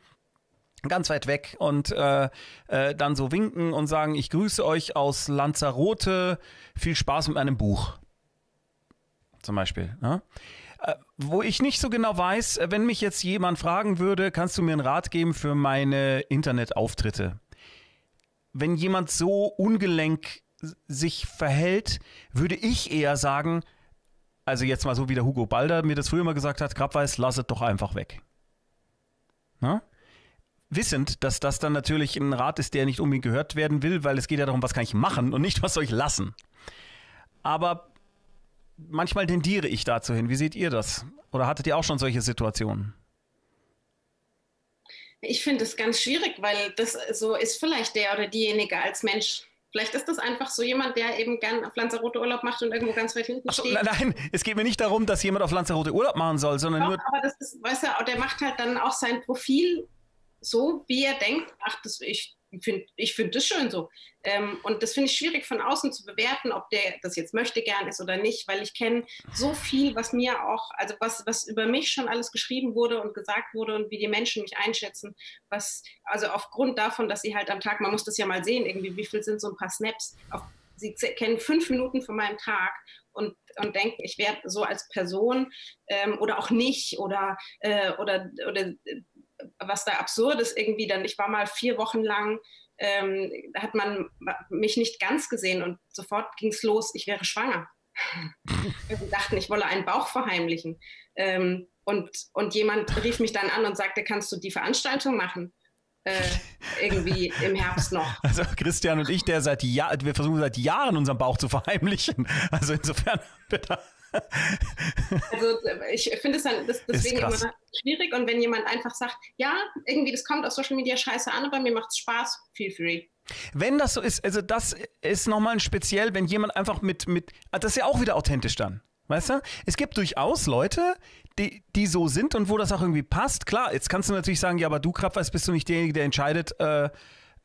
ganz weit weg und äh, äh, dann so winken und sagen, ich grüße euch aus Lanzarote, viel Spaß mit meinem Buch. Zum Beispiel. Ne? Äh, wo ich nicht so genau weiß, wenn mich jetzt jemand fragen würde, kannst du mir einen Rat geben für meine Internetauftritte? Wenn jemand so ungelenk sich verhält, würde ich eher sagen, also jetzt mal so wie der Hugo Balder mir das früher mal gesagt hat, Krappweis, lass es doch einfach weg. Ne? Wissend, dass das dann natürlich ein Rat ist, der nicht unbedingt gehört werden will, weil es geht ja darum, was kann ich machen und nicht, was soll ich lassen. Aber manchmal tendiere ich dazu hin. Wie seht ihr das? Oder hattet ihr auch schon solche Situationen? Ich finde es ganz schwierig, weil das so ist vielleicht der oder diejenige als Mensch. Vielleicht ist das einfach so jemand, der eben gern auf Lanzarote Urlaub macht und irgendwo ganz weit hinten so, steht. Nein, nein, es geht mir nicht darum, dass jemand auf Lanzarote Urlaub machen soll, sondern doch, nur... aber das ist, weißt du, der macht halt dann auch sein Profil so, wie er denkt, ach, das, ich finde ich find das schön so. Ähm, und das finde ich schwierig von außen zu bewerten, ob der das jetzt möchte gern ist oder nicht, weil ich kenne so viel, was mir auch, also was, was über mich schon alles geschrieben wurde und gesagt wurde und wie die Menschen mich einschätzen, was, also aufgrund davon, dass sie halt am Tag, man muss das ja mal sehen, irgendwie, wie viel sind so ein paar Snaps, auf, sie kennen fünf Minuten von meinem Tag und, und denken, ich werde so als Person ähm, oder auch nicht oder, äh, oder, oder was da absurd ist irgendwie, dann ich war mal vier Wochen lang, ähm, da hat man mich nicht ganz gesehen und sofort ging es los, ich wäre schwanger. Sie dachten, ich wolle einen Bauch verheimlichen. Ähm, und, und jemand rief mich dann an und sagte, kannst du die Veranstaltung machen? Äh, irgendwie im Herbst noch. Also Christian und ich, der seit Jahr, wir versuchen seit Jahren unseren Bauch zu verheimlichen. Also insofern bitte. Also ich finde es dann das, deswegen immer schwierig und wenn jemand einfach sagt, ja, irgendwie das kommt auf Social Media scheiße an, aber mir macht es Spaß, feel free. Wenn das so ist, also das ist nochmal ein speziell, wenn jemand einfach mit, mit, das ist ja auch wieder authentisch dann, weißt du? Es gibt durchaus Leute, die, die so sind und wo das auch irgendwie passt. Klar, jetzt kannst du natürlich sagen, ja, aber du Krappweis, bist du nicht derjenige, der entscheidet, äh,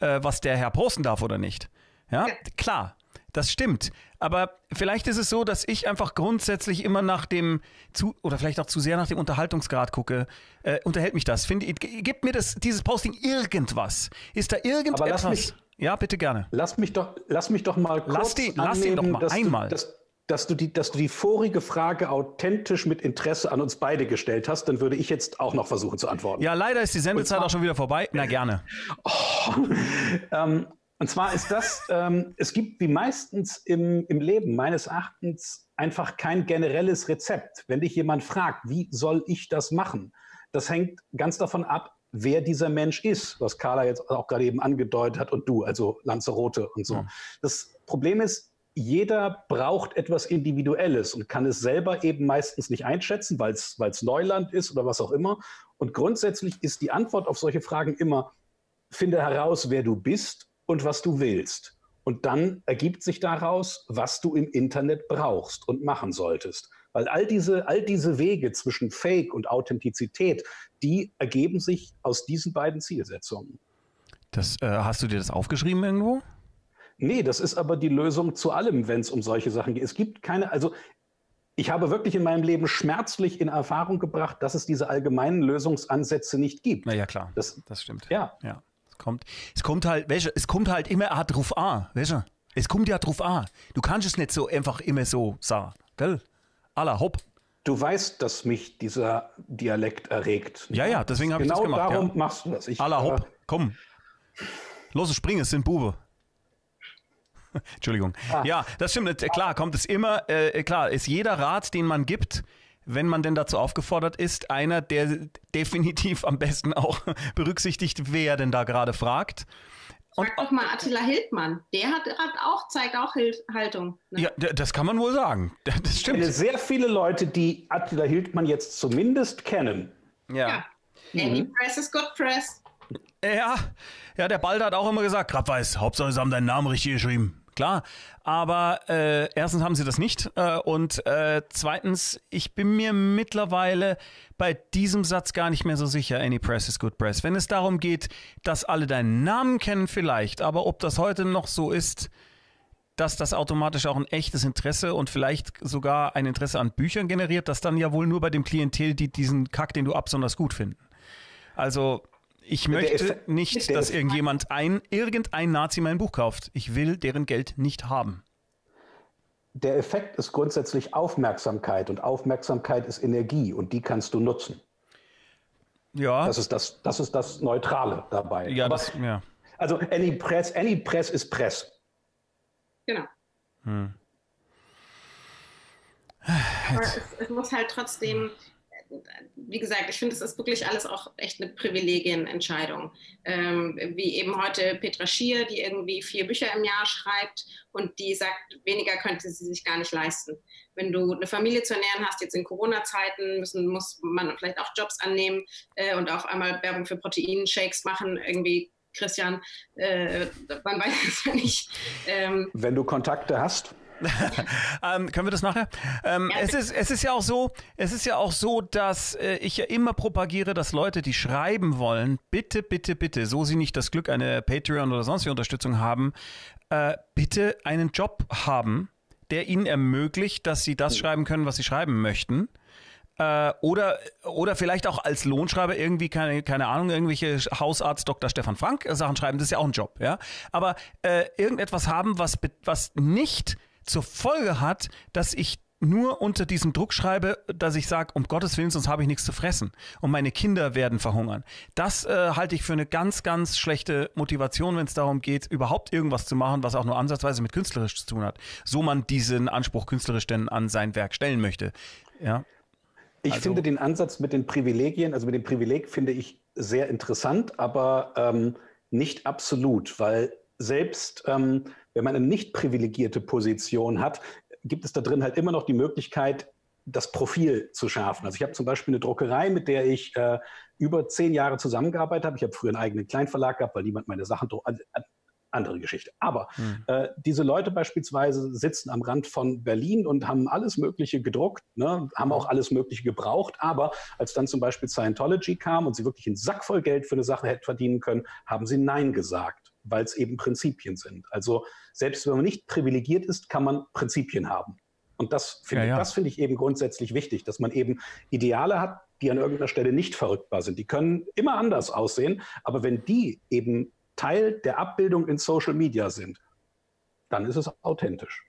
äh, was der Herr posten darf oder nicht. Ja, ja, klar, das stimmt. Aber vielleicht ist es so, dass ich einfach grundsätzlich immer nach dem, zu, oder vielleicht auch zu sehr nach dem Unterhaltungsgrad gucke. Äh, unterhält mich das? Find, gibt mir das, dieses Posting irgendwas? Ist da irgendetwas? Aber lass mich, ja, bitte gerne. Lass mich doch, lass mich doch mal kurz lass die, annehmen, lass ihn doch mal dass einmal. Du, dass Dass du, die, dass du die vorige Frage authentisch mit Interesse an uns beide gestellt hast, dann würde ich jetzt auch noch versuchen zu antworten. Ja, leider ist die Sendezeit zwar, auch schon wieder vorbei. Na, gerne. Oh, ähm, und zwar ist das, ähm, es gibt wie meistens im, im Leben meines Erachtens einfach kein generelles Rezept. Wenn dich jemand fragt, wie soll ich das machen? Das hängt ganz davon ab, wer dieser Mensch ist, was Carla jetzt auch gerade eben angedeutet hat und du, also Lanzarote und so. Mhm. Das Problem ist, jeder braucht etwas Individuelles und kann es selber eben meistens nicht einschätzen, weil es weil es Neuland ist oder was auch immer. Und grundsätzlich ist die Antwort auf solche Fragen immer, finde heraus, wer du bist und was du willst. Und dann ergibt sich daraus, was du im Internet brauchst und machen solltest. Weil all diese, all diese Wege zwischen Fake und Authentizität, die ergeben sich aus diesen beiden Zielsetzungen. Das, äh, hast du dir das aufgeschrieben irgendwo? Nee, das ist aber die Lösung zu allem, wenn es um solche Sachen geht. Es gibt keine, also ich habe wirklich in meinem Leben schmerzlich in Erfahrung gebracht, dass es diese allgemeinen Lösungsansätze nicht gibt. Na ja, klar, das, das stimmt. Ja, ja. Es kommt, es kommt halt, weißt du, es kommt halt immer drauf an, weißt du? Es kommt ja drauf an. Du kannst es nicht so einfach immer so sagen, gell? Alla hopp. Du weißt, dass mich dieser Dialekt erregt. Ja, ja, deswegen habe genau ich das gemacht. Genau darum ja. machst du das. Ich, Alla hopp, komm. Los, spring, es sind Bube. Entschuldigung. Ah. Ja, das stimmt. Klar, kommt es immer, äh, klar, ist jeder Rat, den man gibt, wenn man denn dazu aufgefordert ist, einer, der definitiv am besten auch berücksichtigt, wer denn da gerade fragt. Und sag doch mal Attila Hildmann, der hat, hat auch, zeigt auch Haltung. Ne? Ja, das kann man wohl sagen. Das stimmt. Ich kenne sehr viele Leute, die Attila Hildmann jetzt zumindest kennen. Ja. ja. Mhm. Any press is good press. Ja, ja, der Balder hat auch immer gesagt, Krappweis, Hauptsache sie haben deinen Namen richtig geschrieben. Klar, aber äh, erstens haben sie das nicht äh, und äh, zweitens, ich bin mir mittlerweile bei diesem Satz gar nicht mehr so sicher, any press is good press. Wenn es darum geht, dass alle deinen Namen kennen vielleicht, aber ob das heute noch so ist, dass das automatisch auch ein echtes Interesse und vielleicht sogar ein Interesse an Büchern generiert, das dann ja wohl nur bei dem Klientel, die diesen Kack, den du absonders gut finden. Also... Ich möchte nicht, dass irgendjemand ein, irgendein Nazi mein Buch kauft. Ich will deren Geld nicht haben. Der Effekt ist grundsätzlich Aufmerksamkeit und Aufmerksamkeit ist Energie und die kannst du nutzen. Ja. Das ist das, das, ist das Neutrale dabei. Ja, aber, das, ja. Also any press, any press ist Press. Genau. Hm. Aber es, es muss halt trotzdem... Wie gesagt, ich finde, es ist wirklich alles auch echt eine Privilegienentscheidung. Ähm, wie eben heute Petra Schier, die irgendwie vier Bücher im Jahr schreibt und die sagt, weniger könnte sie sich gar nicht leisten. Wenn du eine Familie zu ernähren hast, jetzt in Corona-Zeiten, müssen, muss man vielleicht auch Jobs annehmen äh, und auch einmal Werbung für Proteinshakes machen, irgendwie. Christian, äh, man weiß es ja nicht. Ähm, Wenn du Kontakte hast. ähm, können wir das nachher? Ähm, ja, es, ist, es ist ja auch so, es ist ja auch so, dass äh, ich ja immer propagiere, dass Leute, die schreiben wollen, bitte, bitte, bitte, so sie nicht das Glück, eine Patreon oder sonstige Unterstützung haben, äh, bitte einen Job haben, der ihnen ermöglicht, dass sie das schreiben können, was sie schreiben möchten. Äh, oder, oder vielleicht auch als Lohnschreiber irgendwie, keine, keine Ahnung, irgendwelche Hausarzt Doktor Stefan Frank Sachen schreiben, das ist ja auch ein Job, ja. Aber äh, irgendetwas haben, was, was nicht zur Folge hat, dass ich nur unter diesem Druck schreibe, dass ich sage, um Gottes Willen, sonst habe ich nichts zu fressen und meine Kinder werden verhungern. Das äh, halte ich für eine ganz, ganz schlechte Motivation, wenn es darum geht, überhaupt irgendwas zu machen, was auch nur ansatzweise mit künstlerisch zu tun hat, so man diesen Anspruch künstlerisch denn an sein Werk stellen möchte. Ja. Ich also, finde den Ansatz mit den Privilegien, also mit dem Privileg finde ich sehr interessant, aber ähm, nicht absolut, weil selbst ähm, wenn man eine nicht privilegierte Position hat, gibt es da drin halt immer noch die Möglichkeit, das Profil zu schärfen. Also ich habe zum Beispiel eine Druckerei, mit der ich äh, über zehn Jahre zusammengearbeitet habe. Ich habe früher einen eigenen Kleinverlag gehabt, weil niemand meine Sachen druckt. Andere Geschichte. Aber hm. äh, diese Leute beispielsweise sitzen am Rand von Berlin und haben alles Mögliche gedruckt, ne, haben auch alles Mögliche gebraucht, aber als dann zum Beispiel Scientology kam und sie wirklich einen Sack voll Geld für eine Sache hätten verdienen können, haben sie Nein gesagt. weil es eben Prinzipien sind. Also selbst wenn man nicht privilegiert ist, kann man Prinzipien haben. Und das finde ja, ja. das finde ich eben grundsätzlich wichtig, dass man eben Ideale hat, die an irgendeiner Stelle nicht verrückbar sind. Die können immer anders aussehen, aber wenn die eben Teil der Abbildung in Social Media sind, dann ist es authentisch.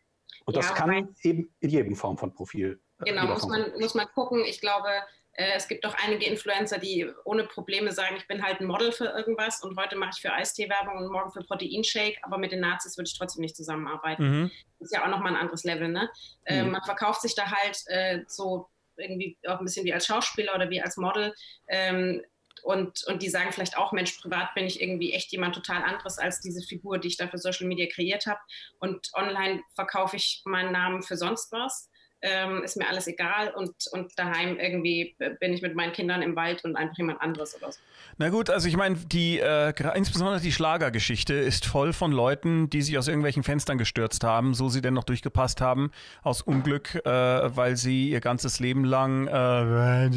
Und ja, das kann eben in jedem Form von Profil. Genau, muss man, muss man gucken. Ich glaube, äh, es gibt doch einige Influencer, die ohne Probleme sagen, ich bin halt ein Model für irgendwas und heute mache ich für Eistee-Werbung und morgen für Proteinshake, aber mit den Nazis würde ich trotzdem nicht zusammenarbeiten. Mhm. Das ist ja auch nochmal ein anderes Level, ne? Äh, mhm. Man verkauft sich da halt äh, so irgendwie auch ein bisschen wie als Schauspieler oder wie als Model. Ähm, Und, und die sagen vielleicht auch, Mensch, privat bin ich irgendwie echt jemand total anderes als diese Figur, die ich da für Social Media kreiert habe. Und online verkaufe ich meinen Namen für sonst was, ähm, ist mir alles egal. Und, und daheim irgendwie bin ich mit meinen Kindern im Wald und einfach jemand anderes oder so. Na gut, also ich meine, die äh, insbesondere die Schlagergeschichte ist voll von Leuten, die sich aus irgendwelchen Fenstern gestürzt haben, so sie denn noch durchgepasst haben, aus Unglück, äh, weil sie ihr ganzes Leben lang äh,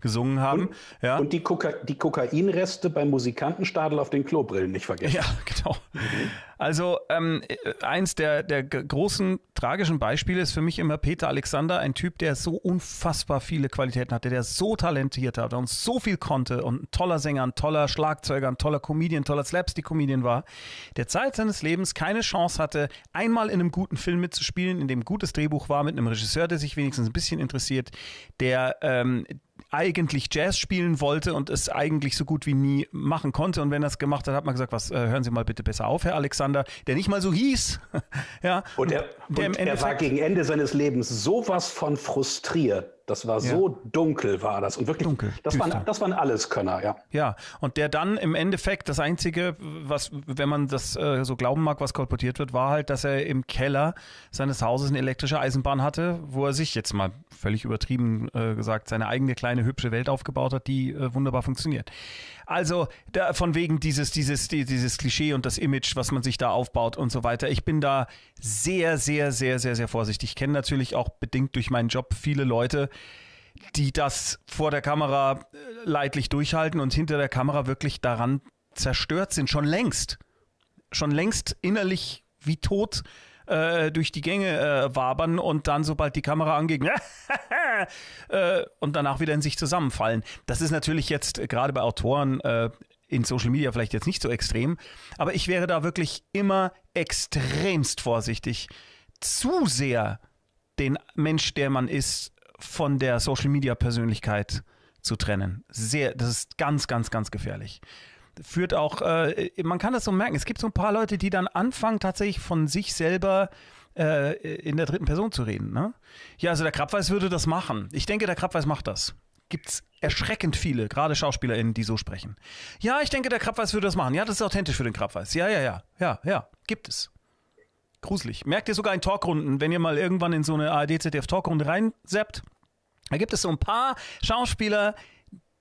gesungen haben. Und, ja? und die, Koka die Kokainreste beim Musikantenstadel auf den Klobrillen nicht vergessen. Ja, genau. Mhm. Also ähm, eins der, der großen tragischen Beispiele ist für mich immer Peter Alexander, ein Typ, der so unfassbar viele Qualitäten hatte, der so talentiert hat und so viel konnte und ein toller Sänger, ein toller Schlagzeuger, ein toller Comedian, toller Slapstick-Comedian war, der Zeit seines Lebens keine Chance hatte, einmal in einem guten Film mitzuspielen, in dem ein gutes Drehbuch war, mit einem Regisseur, der sich wenigstens ein bisschen interessiert, der ähm, eigentlich Jazz spielen wollte und es eigentlich so gut wie nie machen konnte. Und wenn er es gemacht hat, hat man gesagt, was, äh, hören Sie mal bitte besser auf, Herr Alexander, der nicht mal so hieß. ja, und er, der und er war gegen Ende seines Lebens sowas von frustriert. Das war ja. so dunkel war das. Und wirklich, dunkel, das, waren, das waren Alleskönner, ja. Ja, und der dann im Endeffekt das Einzige, was, wenn man das äh, so glauben mag, was kolportiert wird, war halt, dass er im Keller seines Hauses eine elektrische Eisenbahn hatte, wo er sich jetzt mal völlig übertrieben äh, gesagt, seine eigene kleine hübsche Welt aufgebaut hat, die äh, wunderbar funktioniert. Also da, von wegen dieses, dieses, dieses Klischee und das Image, was man sich da aufbaut und so weiter. Ich bin da sehr, sehr, sehr, sehr, sehr vorsichtig. Ich kenne natürlich auch bedingt durch meinen Job viele Leute, die das vor der Kamera leidlich durchhalten und hinter der Kamera wirklich daran zerstört sind, schon längst, schon längst innerlich wie tot äh, durch die Gänge äh, wabern und dann, sobald die Kamera angeht, äh, und danach wieder in sich zusammenfallen. Das ist natürlich jetzt äh, gerade bei Autoren äh, in Social Media vielleicht jetzt nicht so extrem, aber ich wäre da wirklich immer extremst vorsichtig, zu sehr den Mensch, der man ist, von der Social-Media-Persönlichkeit zu trennen. Sehr, das ist ganz, ganz, ganz gefährlich. Führt auch, äh, man kann das so merken, es gibt so ein paar Leute, die dann anfangen, tatsächlich von sich selber äh, in der dritten Person zu reden. Ne? Ja, also der Krappweis würde das machen. Ich denke, der Krappweis macht das. Gibt es erschreckend viele, gerade SchauspielerInnen, die so sprechen. Ja, ich denke, der Krappweis würde das machen. Ja, das ist authentisch für den Krappweis. Ja, ja, ja, ja, ja, gibt es. Gruselig. Merkt ihr sogar in Talkrunden, wenn ihr mal irgendwann in so eine A R D Z D F-Talkrunde reinseppt, da gibt es so ein paar Schauspieler,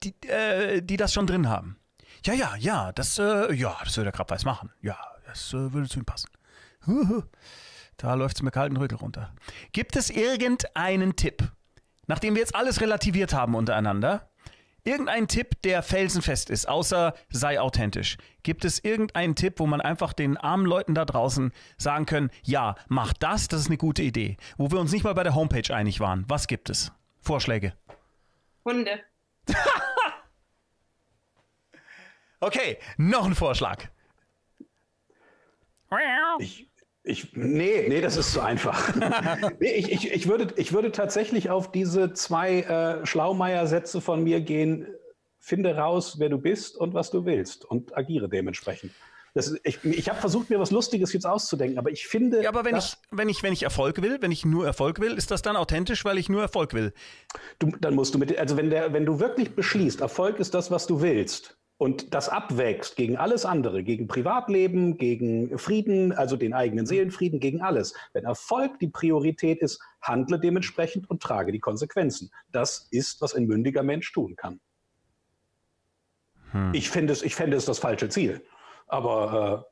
die, äh, die das schon drin haben. Ja, ja, ja, das, äh, ja, das würde der Krappweis machen. Ja, das äh, würde zu ihm passen. Huhu. Da läuft es mir kalten Rücken runter. Gibt es irgendeinen Tipp, nachdem wir jetzt alles relativiert haben untereinander, irgendeinen Tipp, der felsenfest ist, außer sei authentisch? Gibt es irgendeinen Tipp, wo man einfach den armen Leuten da draußen sagen können, ja, mach das, das ist eine gute Idee. Wo wir uns nicht mal bei der Homepage einig waren. Was gibt es? Vorschläge? Hunde. Okay, noch ein Vorschlag. Ich, ich, nee, nee, das ist zu einfach. nee, ich, ich, ich, würde, ich würde tatsächlich auf diese zwei äh, Schlaumeier-Sätze von mir gehen. Finde raus, wer du bist und was du willst und agiere dementsprechend. Das, ich ich habe versucht, mir was Lustiges jetzt auszudenken, aber ich finde... Ja, aber wenn ich, wenn, ich, wenn ich Erfolg will, wenn ich nur Erfolg will, ist das dann authentisch, weil ich nur Erfolg will? Du, dann musst du mit... Also wenn, der, wenn du wirklich beschließt, Erfolg ist das, was du willst und das abwägst gegen alles andere, gegen Privatleben, gegen Frieden, also den eigenen Seelenfrieden, gegen alles. Wenn Erfolg die Priorität ist, handle dementsprechend und trage die Konsequenzen. Das ist, was ein mündiger Mensch tun kann. Hm. Ich finde es, ich fände es das falsche Ziel. Aber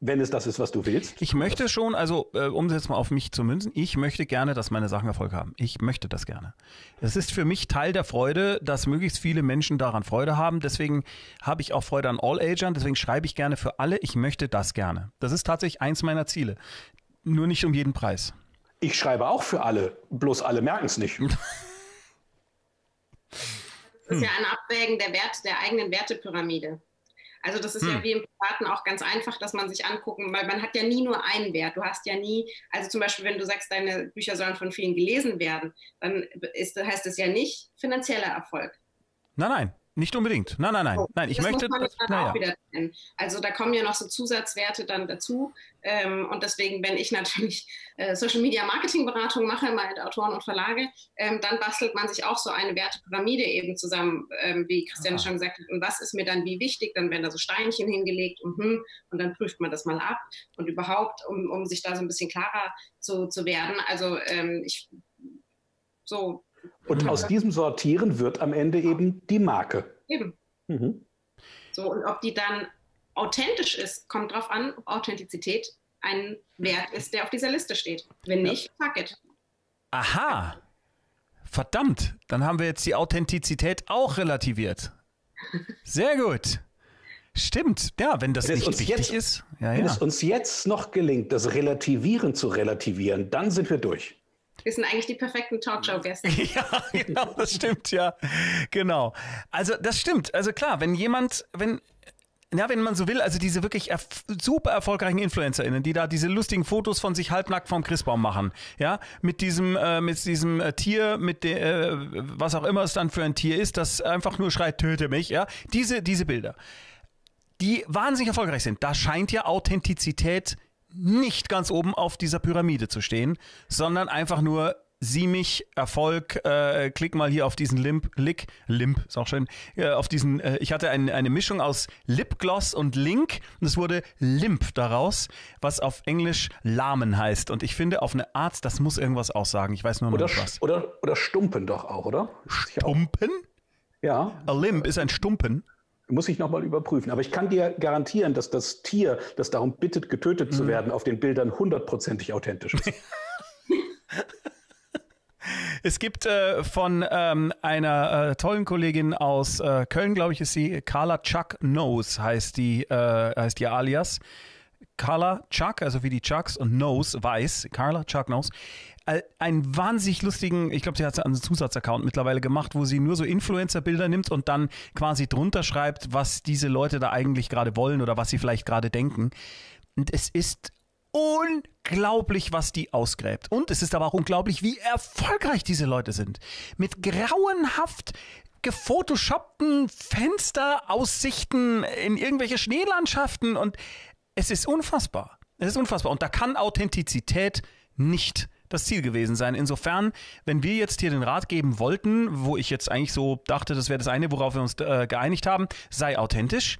wenn es das ist, was du willst. Ich möchte schon, also äh, um es jetzt mal auf mich zu münzen, ich möchte gerne, dass meine Sachen Erfolg haben. Ich möchte das gerne. Es ist für mich Teil der Freude, dass möglichst viele Menschen daran Freude haben. Deswegen habe ich auch Freude an All-Agern. Deswegen schreibe ich gerne für alle. Ich möchte das gerne. Das ist tatsächlich eins meiner Ziele. Nur nicht um jeden Preis. Ich schreibe auch für alle, bloß alle merken es nicht. Das ist ja ein Abwägen der Wert, der eigenen Wertepyramide. Also das ist hm. ja wie im Privaten auch ganz einfach, dass man sich angucken, weil man hat ja nie nur einen Wert. Du hast ja nie, also zum Beispiel, wenn du sagst, deine Bücher sollen von vielen gelesen werden, dann ist, heißt es ja nicht finanzieller Erfolg. Nein, nein, nicht unbedingt. Nein, nein, nein. So, nein ich das möchte, muss man das, dann na, auch ja. wieder trennen. Also da kommen ja noch so Zusatzwerte dann dazu. Ähm, und deswegen, wenn ich natürlich äh, Social-Media-Marketing-Beratung mache, mit Autoren und Verlage, ähm, dann bastelt man sich auch so eine Wertepyramide eben zusammen, ähm, wie Christian ah. schon gesagt hat. Und was ist mir dann wie wichtig? Dann werden da so Steinchen hingelegt und, hm, und dann prüft man das mal ab. Und überhaupt, um, um sich da so ein bisschen klarer zu, zu werden. Also ähm, ich so. Und aus diesem Sortieren wird am Ende eben die Marke. Eben. Mhm. So, und ob die dann authentisch ist, kommt drauf an, ob Authentizität ein Wert ist, der auf dieser Liste steht. Wenn nicht, fuck it. Aha, verdammt, dann haben wir jetzt die Authentizität auch relativiert. Sehr gut. Stimmt, ja, wenn das wenn nicht wichtig jetzt, ist. Ja, wenn ja. es uns jetzt noch gelingt, das Relativieren zu relativieren, dann sind wir durch. Wir sind eigentlich die perfekten Talkshow-Gäste. Ja, genau, das stimmt, ja. Genau. Also das stimmt. Also klar, wenn jemand, wenn... Ja, wenn man so will, also diese wirklich erf- super erfolgreichen InfluencerInnen, die da diese lustigen Fotos von sich halbnackt vom Christbaum machen, ja, mit diesem, äh, mit diesem äh, Tier, mit de, äh, was auch immer es dann für ein Tier ist, das einfach nur schreit, töte mich, ja, diese, diese Bilder, die wahnsinnig erfolgreich sind, da scheint ja Authentizität nicht ganz oben auf dieser Pyramide zu stehen, sondern einfach nur sieh mich, Erfolg, äh, klick mal hier auf diesen Limp, Lick, Limp, ist auch schön, äh, auf diesen, äh, ich hatte ein, eine Mischung aus Lipgloss und Link und es wurde Limp daraus, was auf Englisch lahmen heißt. Und ich finde, auf eine Art, das muss irgendwas aussagen, ich weiß nur noch nicht was. Oder, oder Stumpen doch auch, oder? Stumpen? Ja. A Limp ist ein Stumpen. Muss ich nochmal überprüfen. Aber ich kann dir garantieren, dass das Tier, das darum bittet, getötet mhm. zu werden, auf den Bildern hundertprozentig authentisch ist. Es gibt äh, von ähm, einer äh, tollen Kollegin aus äh, Köln, glaube ich, ist sie, Carla Chuck Knows heißt die, äh, heißt ihr Alias. Carla Chuck, also wie die Chucks und Knows, weiß, Carla Chuck Knows, äh, einen wahnsinnig lustigen, ich glaube, sie hat einen Zusatzaccount mittlerweile gemacht, wo sie nur so Influencer-Bilder nimmt und dann quasi drunter schreibt, was diese Leute da eigentlich gerade wollen oder was sie vielleicht gerade denken. Und es ist unglaublich, was die ausgräbt. Und es ist aber auch unglaublich, wie erfolgreich diese Leute sind. Mit grauenhaft gefotoshoppten Fensteraussichten in irgendwelche Schneelandschaften. Und es ist unfassbar. Es ist unfassbar. Und da kann Authentizität nicht das Ziel gewesen sein. Insofern, wenn wir jetzt hier den Rat geben wollten, wo ich jetzt eigentlich so dachte, das wäre das eine, worauf wir uns äh, geeinigt haben, sei authentisch.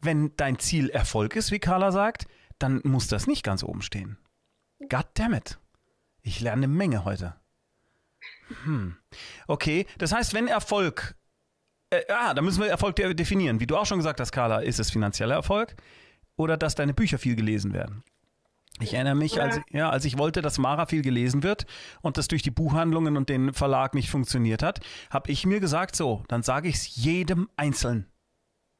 Wenn dein Ziel Erfolg ist, wie Carla sagt, dann muss das nicht ganz oben stehen. Goddammit. Ich lerne eine Menge heute. Hm. Okay, das heißt, wenn Erfolg... Äh, ah, da müssen wir Erfolg de- definieren. Wie du auch schon gesagt hast, Carla, ist es finanzieller Erfolg oder dass deine Bücher viel gelesen werden? Ich erinnere mich, als, ja, als ich wollte, dass Mara viel gelesen wird und das durch die Buchhandlungen und den Verlag nicht funktioniert hat, habe ich mir gesagt, so, dann sage ich es jedem Einzelnen,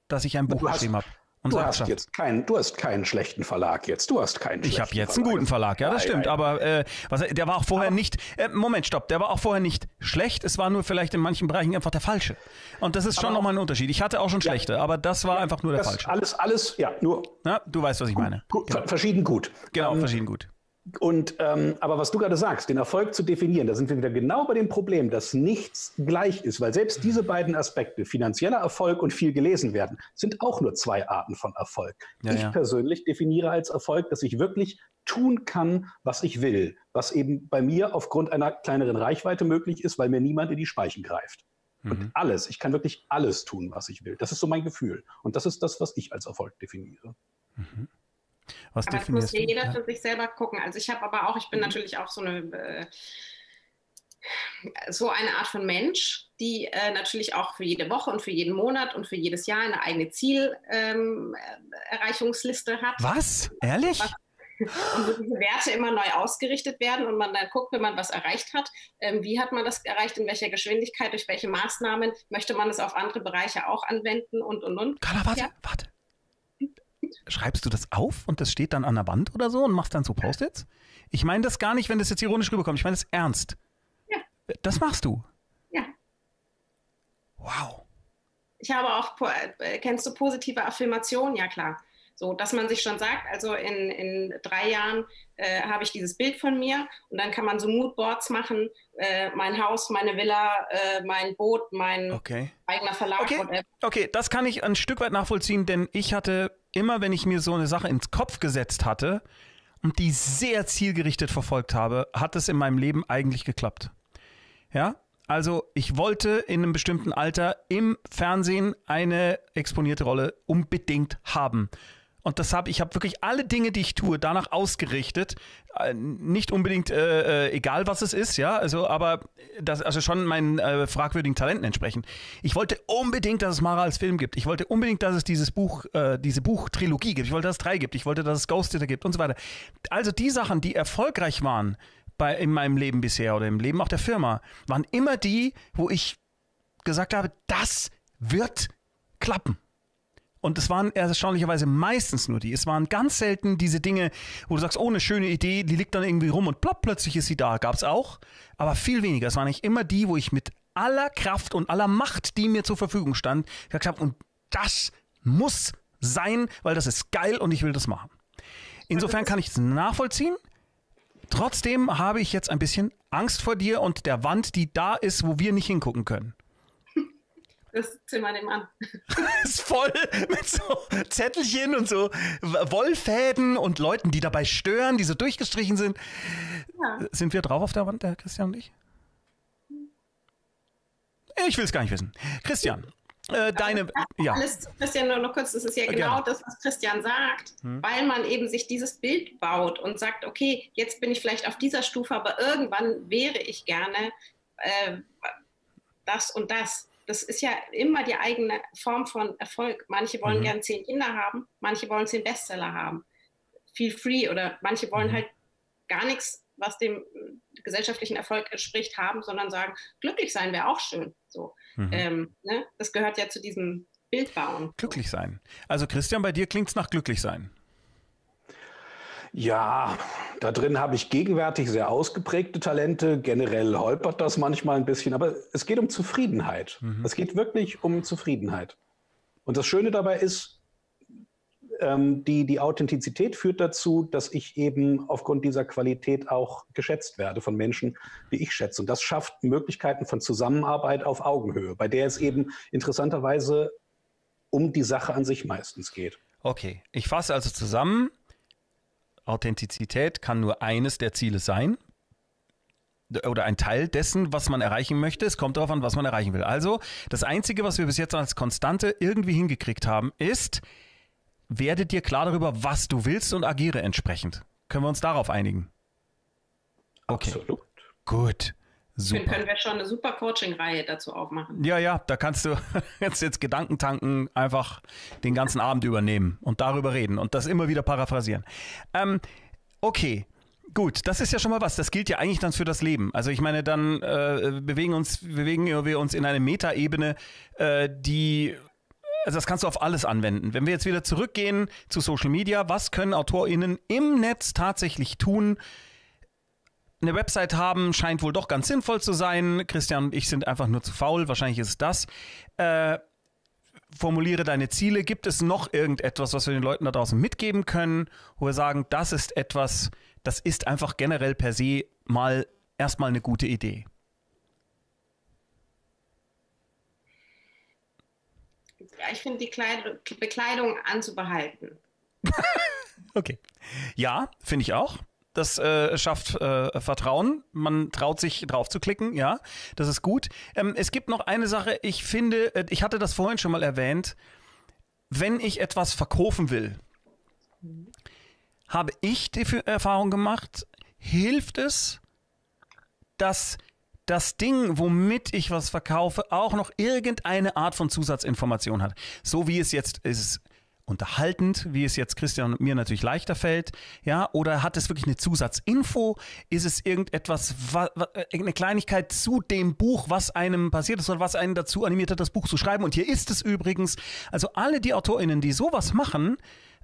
dass ich ein Buch geschrieben habe. Und du, hast jetzt kein, du hast keinen schlechten Verlag jetzt. Du hast keinen schlechten Verlag. Ich habe jetzt Verlag. einen guten Verlag, ja, das nein, stimmt. Nein. Aber äh, was, der war auch vorher aber nicht, äh, Moment, stopp, der war auch vorher nicht schlecht. Es war nur vielleicht in manchen Bereichen einfach der falsche. Und das ist schon nochmal ein Unterschied. Ich hatte auch schon ja, schlechte, aber das war ja, einfach nur der falsche. Alles, alles, ja, nur. Na, du weißt, was ich gut, meine. Gut, genau. Verschieden gut. Genau, ähm, verschieden gut. Und, ähm, aber was du gerade sagst, den Erfolg zu definieren, da sind wir wieder genau bei dem Problem, dass nichts gleich ist, weil selbst diese beiden Aspekte, finanzieller Erfolg und viel gelesen werden, sind auch nur zwei Arten von Erfolg. Ja, ich ja. persönlich definiere als Erfolg, dass ich wirklich tun kann, was ich will, was eben bei mir aufgrund einer kleineren Reichweite möglich ist, weil mir niemand in die Speichen greift. Mhm. Und alles, ich kann wirklich alles tun, was ich will. Das ist so mein Gefühl. Und das ist das, was ich als Erfolg definiere. Mhm. Was aber das muss jeder ja. für sich selber gucken. Also ich habe aber auch, ich bin mhm. natürlich auch so eine äh, so eine Art von Mensch, die äh, natürlich auch für jede Woche und für jeden Monat und für jedes Jahr eine eigene Zielerreichungsliste ähm, hat. Was? Ehrlich? Was Und wo diese Werte immer neu ausgerichtet werden und man dann guckt, wenn man was erreicht hat, ähm, wie hat man das erreicht, in welcher Geschwindigkeit, durch welche Maßnahmen, möchte man es auf andere Bereiche auch anwenden und, und, und. Karla, warte, ja. warte. Schreibst du das auf und das steht dann an der Wand oder so und machst dann so Post-its? Ich meine das gar nicht, wenn das jetzt ironisch rüberkommt. Ich meine das ernst. Ja. Das machst du? Ja. Wow. Ich habe auch, äh, kennst du positive Affirmationen? Ja, klar. So, dass man sich schon sagt, also in, in drei Jahren äh, habe ich dieses Bild von mir und dann kann man so Moodboards machen, äh, mein Haus, meine Villa, äh, mein Boot, mein okay. eigener Verlag. Okay. Und, äh, okay, das kann ich ein Stück weit nachvollziehen, denn ich hatte immer, wenn ich mir so eine Sache ins Kopf gesetzt hatte und die sehr zielgerichtet verfolgt habe, hat es in meinem Leben eigentlich geklappt. Ja, also ich wollte in einem bestimmten Alter im Fernsehen eine exponierte Rolle unbedingt haben. Und das habe ich habe wirklich alle Dinge, die ich tue, danach ausgerichtet. Nicht unbedingt äh, äh, egal, was es ist, ja, also aber das also schon meinen äh, fragwürdigen Talenten entsprechend. Ich wollte unbedingt, dass es Mara als Film gibt. Ich wollte unbedingt, dass es dieses Buch, äh, diese Buchtrilogie gibt. Ich wollte, dass es drei gibt. Ich wollte, dass es Ghostsitter gibt und so weiter. Also die Sachen, die erfolgreich waren bei in meinem Leben bisher oder im Leben auch der Firma, waren immer die, wo ich gesagt habe, das wird klappen. Und es waren erstaunlicherweise meistens nur die. Es waren ganz selten diese Dinge, wo du sagst, oh, eine schöne Idee, die liegt dann irgendwie rum und plopp, plötzlich ist sie da. Gab es auch, aber viel weniger. Es waren nicht immer die, wo ich mit aller Kraft und aller Macht, die mir zur Verfügung stand, gesagt habe, und das muss sein, weil das ist geil und ich will das machen. Insofern kann ich es nachvollziehen. Trotzdem habe ich jetzt ein bisschen Angst vor dir und der Wand, die da ist, wo wir nicht hingucken können. Das Zimmer nebenan. Das ist voll mit so Zettelchen und so Wollfäden und Leuten, die dabei stören, die so durchgestrichen sind. Ja. Sind wir drauf auf der Wand, der Christian und ich? Ich will es gar nicht wissen. Christian, äh, deine... Ja. Alles, Christian, nur noch kurz, das ist ja genau Gerne. das, was Christian sagt, hm. weil man eben sich dieses Bild baut und sagt, okay, jetzt bin ich vielleicht auf dieser Stufe, aber irgendwann wäre ich gerne äh, das und das. Das ist ja immer die eigene Form von Erfolg. Manche wollen mhm. gern zehn Kinder haben, manche wollen zehn Bestseller haben. Feel free oder manche wollen mhm. halt gar nichts, was dem gesellschaftlichen Erfolg entspricht, haben, sondern sagen, glücklich sein wäre auch schön. So, mhm. ähm, ne? Das gehört ja zu diesem Bildbauen. Glücklich sein. Also Christian, bei dir klingt es nach glücklich sein. Ja, da drin habe ich gegenwärtig sehr ausgeprägte Talente. Generell holpert das manchmal ein bisschen, aber es geht um Zufriedenheit. Mhm. Es geht wirklich um Zufriedenheit. Und das Schöne dabei ist, ähm, die, die Authentizität führt dazu, dass ich eben aufgrund dieser Qualität auch geschätzt werde von Menschen, die ich schätze. Und das schafft Möglichkeiten von Zusammenarbeit auf Augenhöhe, bei der es eben interessanterweise um die Sache an sich meistens geht. Okay, ich fasse also zusammen. Authentizität kann nur eines der Ziele sein oder ein Teil dessen, was man erreichen möchte. Es kommt darauf an, was man erreichen will. Also das Einzige, was wir bis jetzt als Konstante irgendwie hingekriegt haben, ist, werde dir klar darüber, was du willst und agiere entsprechend. Können wir uns darauf einigen? Okay. Absolut. Gut. Super. Dann können wir schon eine super Coaching-Reihe dazu aufmachen. Ja, ja, da kannst du jetzt, jetzt Gedanken tanken, einfach den ganzen Abend übernehmen und darüber reden und das immer wieder paraphrasieren. Ähm, okay, gut, das ist ja schon mal was. Das gilt ja eigentlich dann für das Leben. Also ich meine, dann äh, bewegen, uns, bewegen wir uns in eine Metaebene, äh, die... Also das kannst du auf alles anwenden. Wenn wir jetzt wieder zurückgehen zu Social Media, was können AutorInnen im Netz tatsächlich tun? Eine Website haben scheint wohl doch ganz sinnvoll zu sein. Christian und ich sind einfach nur zu faul. Wahrscheinlich ist es das. Äh, formuliere deine Ziele. Gibt es noch irgendetwas, was wir den Leuten da draußen mitgeben können, wo wir sagen, das ist etwas, das ist einfach generell per se mal erstmal eine gute Idee? Ja, ich finde, die Kleid- Bekleidung anzubehalten. Okay. Ja, finde ich auch. Das äh, schafft äh, Vertrauen. Man traut sich, drauf zu klicken. Ja, das ist gut. Ähm, es gibt noch eine Sache. Ich finde, ich hatte das vorhin schon mal erwähnt. Wenn ich etwas verkaufen will, habe ich die Erfahrung gemacht, hilft es, dass das Ding, womit ich was verkaufe, auch noch irgendeine Art von Zusatzinformation hat. So wie es jetzt ist, unterhaltend, wie es jetzt Christian und mir natürlich leichter fällt, ja, oder hat es wirklich eine Zusatzinfo? Ist es irgendetwas, eine Kleinigkeit zu dem Buch, was einem passiert ist oder was einen dazu animiert hat, das Buch zu schreiben? Und hier ist es übrigens. Also alle die AutorInnen, die sowas machen,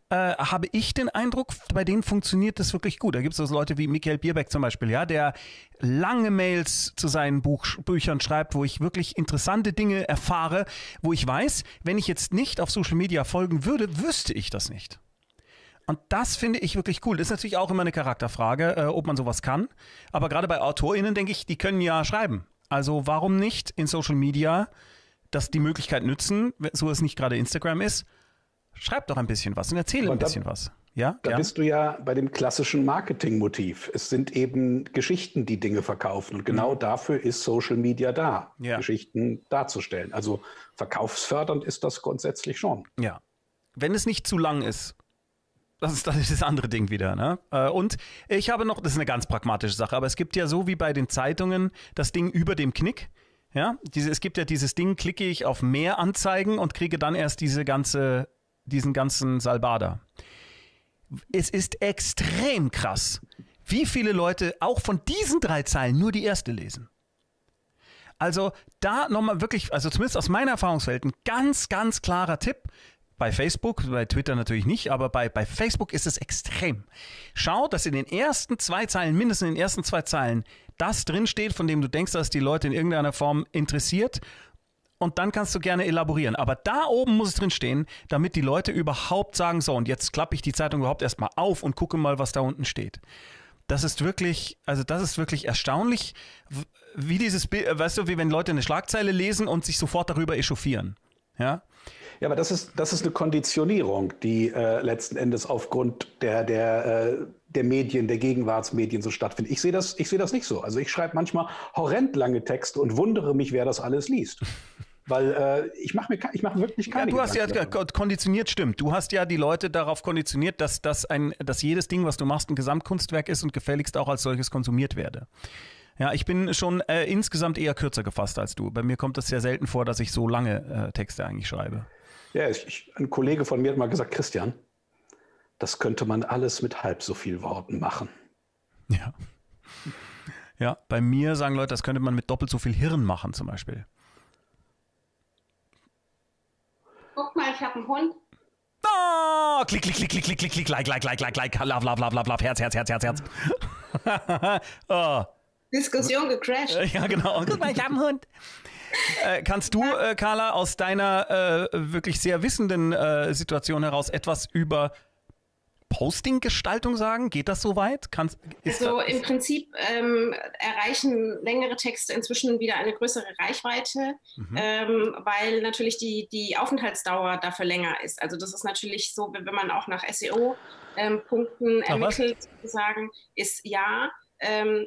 äh, habe ich den Eindruck, bei denen funktioniert das wirklich gut. Da gibt es also Leute wie Michael Bierbeck zum Beispiel, ja, der lange Mails zu seinen Buch, Büchern schreibt, wo ich wirklich interessante Dinge erfahre, wo ich weiß, wenn ich jetzt nicht auf Social Media folgen würde, wüsste ich das nicht. Und das finde ich wirklich cool. Das ist natürlich auch immer eine Charakterfrage, äh, ob man sowas kann. Aber gerade bei AutorInnen denke ich, die können ja schreiben. Also warum nicht in Social Media das die Möglichkeit nützen, so es nicht gerade Instagram ist, schreib doch ein bisschen was und erzähle ein bisschen was. Ja? Da bist du ja bei dem klassischen Marketingmotiv. Es sind eben Geschichten, die Dinge verkaufen. Und genau dafür ist Social Media da, ja. Geschichten darzustellen. Also verkaufsfördernd ist das grundsätzlich schon. Ja, wenn es nicht zu lang ist. Das ist, das ist das andere Ding wieder. Ne? Und ich habe noch, das ist eine ganz pragmatische Sache, aber es gibt ja so wie bei den Zeitungen das Ding über dem Knick. Ja? Diese, es gibt ja dieses Ding, klicke ich auf mehr Anzeigen und kriege dann erst diese ganze... diesen ganzen Salbader. Es ist extrem krass, wie viele Leute auch von diesen drei Zeilen nur die erste lesen. Also da nochmal wirklich, also zumindest aus meiner Erfahrungswelt, ein ganz, ganz klarer Tipp. Bei Facebook, bei Twitter natürlich nicht, aber bei, bei Facebook ist es extrem. Schau, dass in den ersten zwei Zeilen, mindestens in den ersten zwei Zeilen, das drinsteht, von dem du denkst, dass die Leute in irgendeiner Form interessiert. Und dann kannst du gerne elaborieren. Aber da oben muss es drin stehen, damit die Leute überhaupt sagen, so, und jetzt klappe ich die Zeitung überhaupt erstmal auf und gucke mal, was da unten steht. Das ist wirklich, also das ist wirklich erstaunlich, wie dieses Bild, weißt du, wie wenn Leute eine Schlagzeile lesen und sich sofort darüber echauffieren. Ja, ja, aber das ist, das ist eine Konditionierung, die äh, letzten Endes aufgrund der, der, äh, der Medien, der Gegenwartsmedien so stattfindet. Ich sehe das, ich sehe das nicht so. Also ich schreibe manchmal horrend lange Texte und wundere mich, wer das alles liest. Weil äh, ich mache mir ich mache wirklich keine. Ja, du Gedanken hast ja darüber. Konditioniert, stimmt. Du hast ja die Leute darauf konditioniert, dass, dass, ein, dass jedes Ding, was du machst, ein Gesamtkunstwerk ist und gefälligst auch als solches konsumiert werde. Ja, ich bin schon äh, insgesamt eher kürzer gefasst als du. Bei mir kommt das sehr selten vor, dass ich so lange äh, Texte eigentlich schreibe. Ja, ich, ich, ein Kollege von mir hat mal gesagt, Christian, das könnte man alles mit halb so viel Worten machen. Ja. Ja, bei mir sagen Leute, das könnte man mit doppelt so viel Hirn machen zum Beispiel. Guck mal, ich habe einen Hund. Oh, klick, klick, klick, klick, klick, klick, klick, like, like, like, like, like, love, love, love, love, love, Herz, Herz, Herz, Herz, Herz. Oh. Diskussion gecrashed. Ja, genau. Guck mal, ich habe einen Hund. Äh, kannst du, äh, Carla, aus deiner äh, wirklich sehr wissenden äh, Situation heraus etwas über Posting-Gestaltung sagen? Geht das so weit? Kannst, also das, im Prinzip ähm, erreichen längere Texte inzwischen wieder eine größere Reichweite, mhm. ähm, weil natürlich die, die Aufenthaltsdauer dafür länger ist. Also das ist natürlich so, wenn man auch nach S E O-Punkten ähm, ermittelt, was? sozusagen, ist ja... Ähm,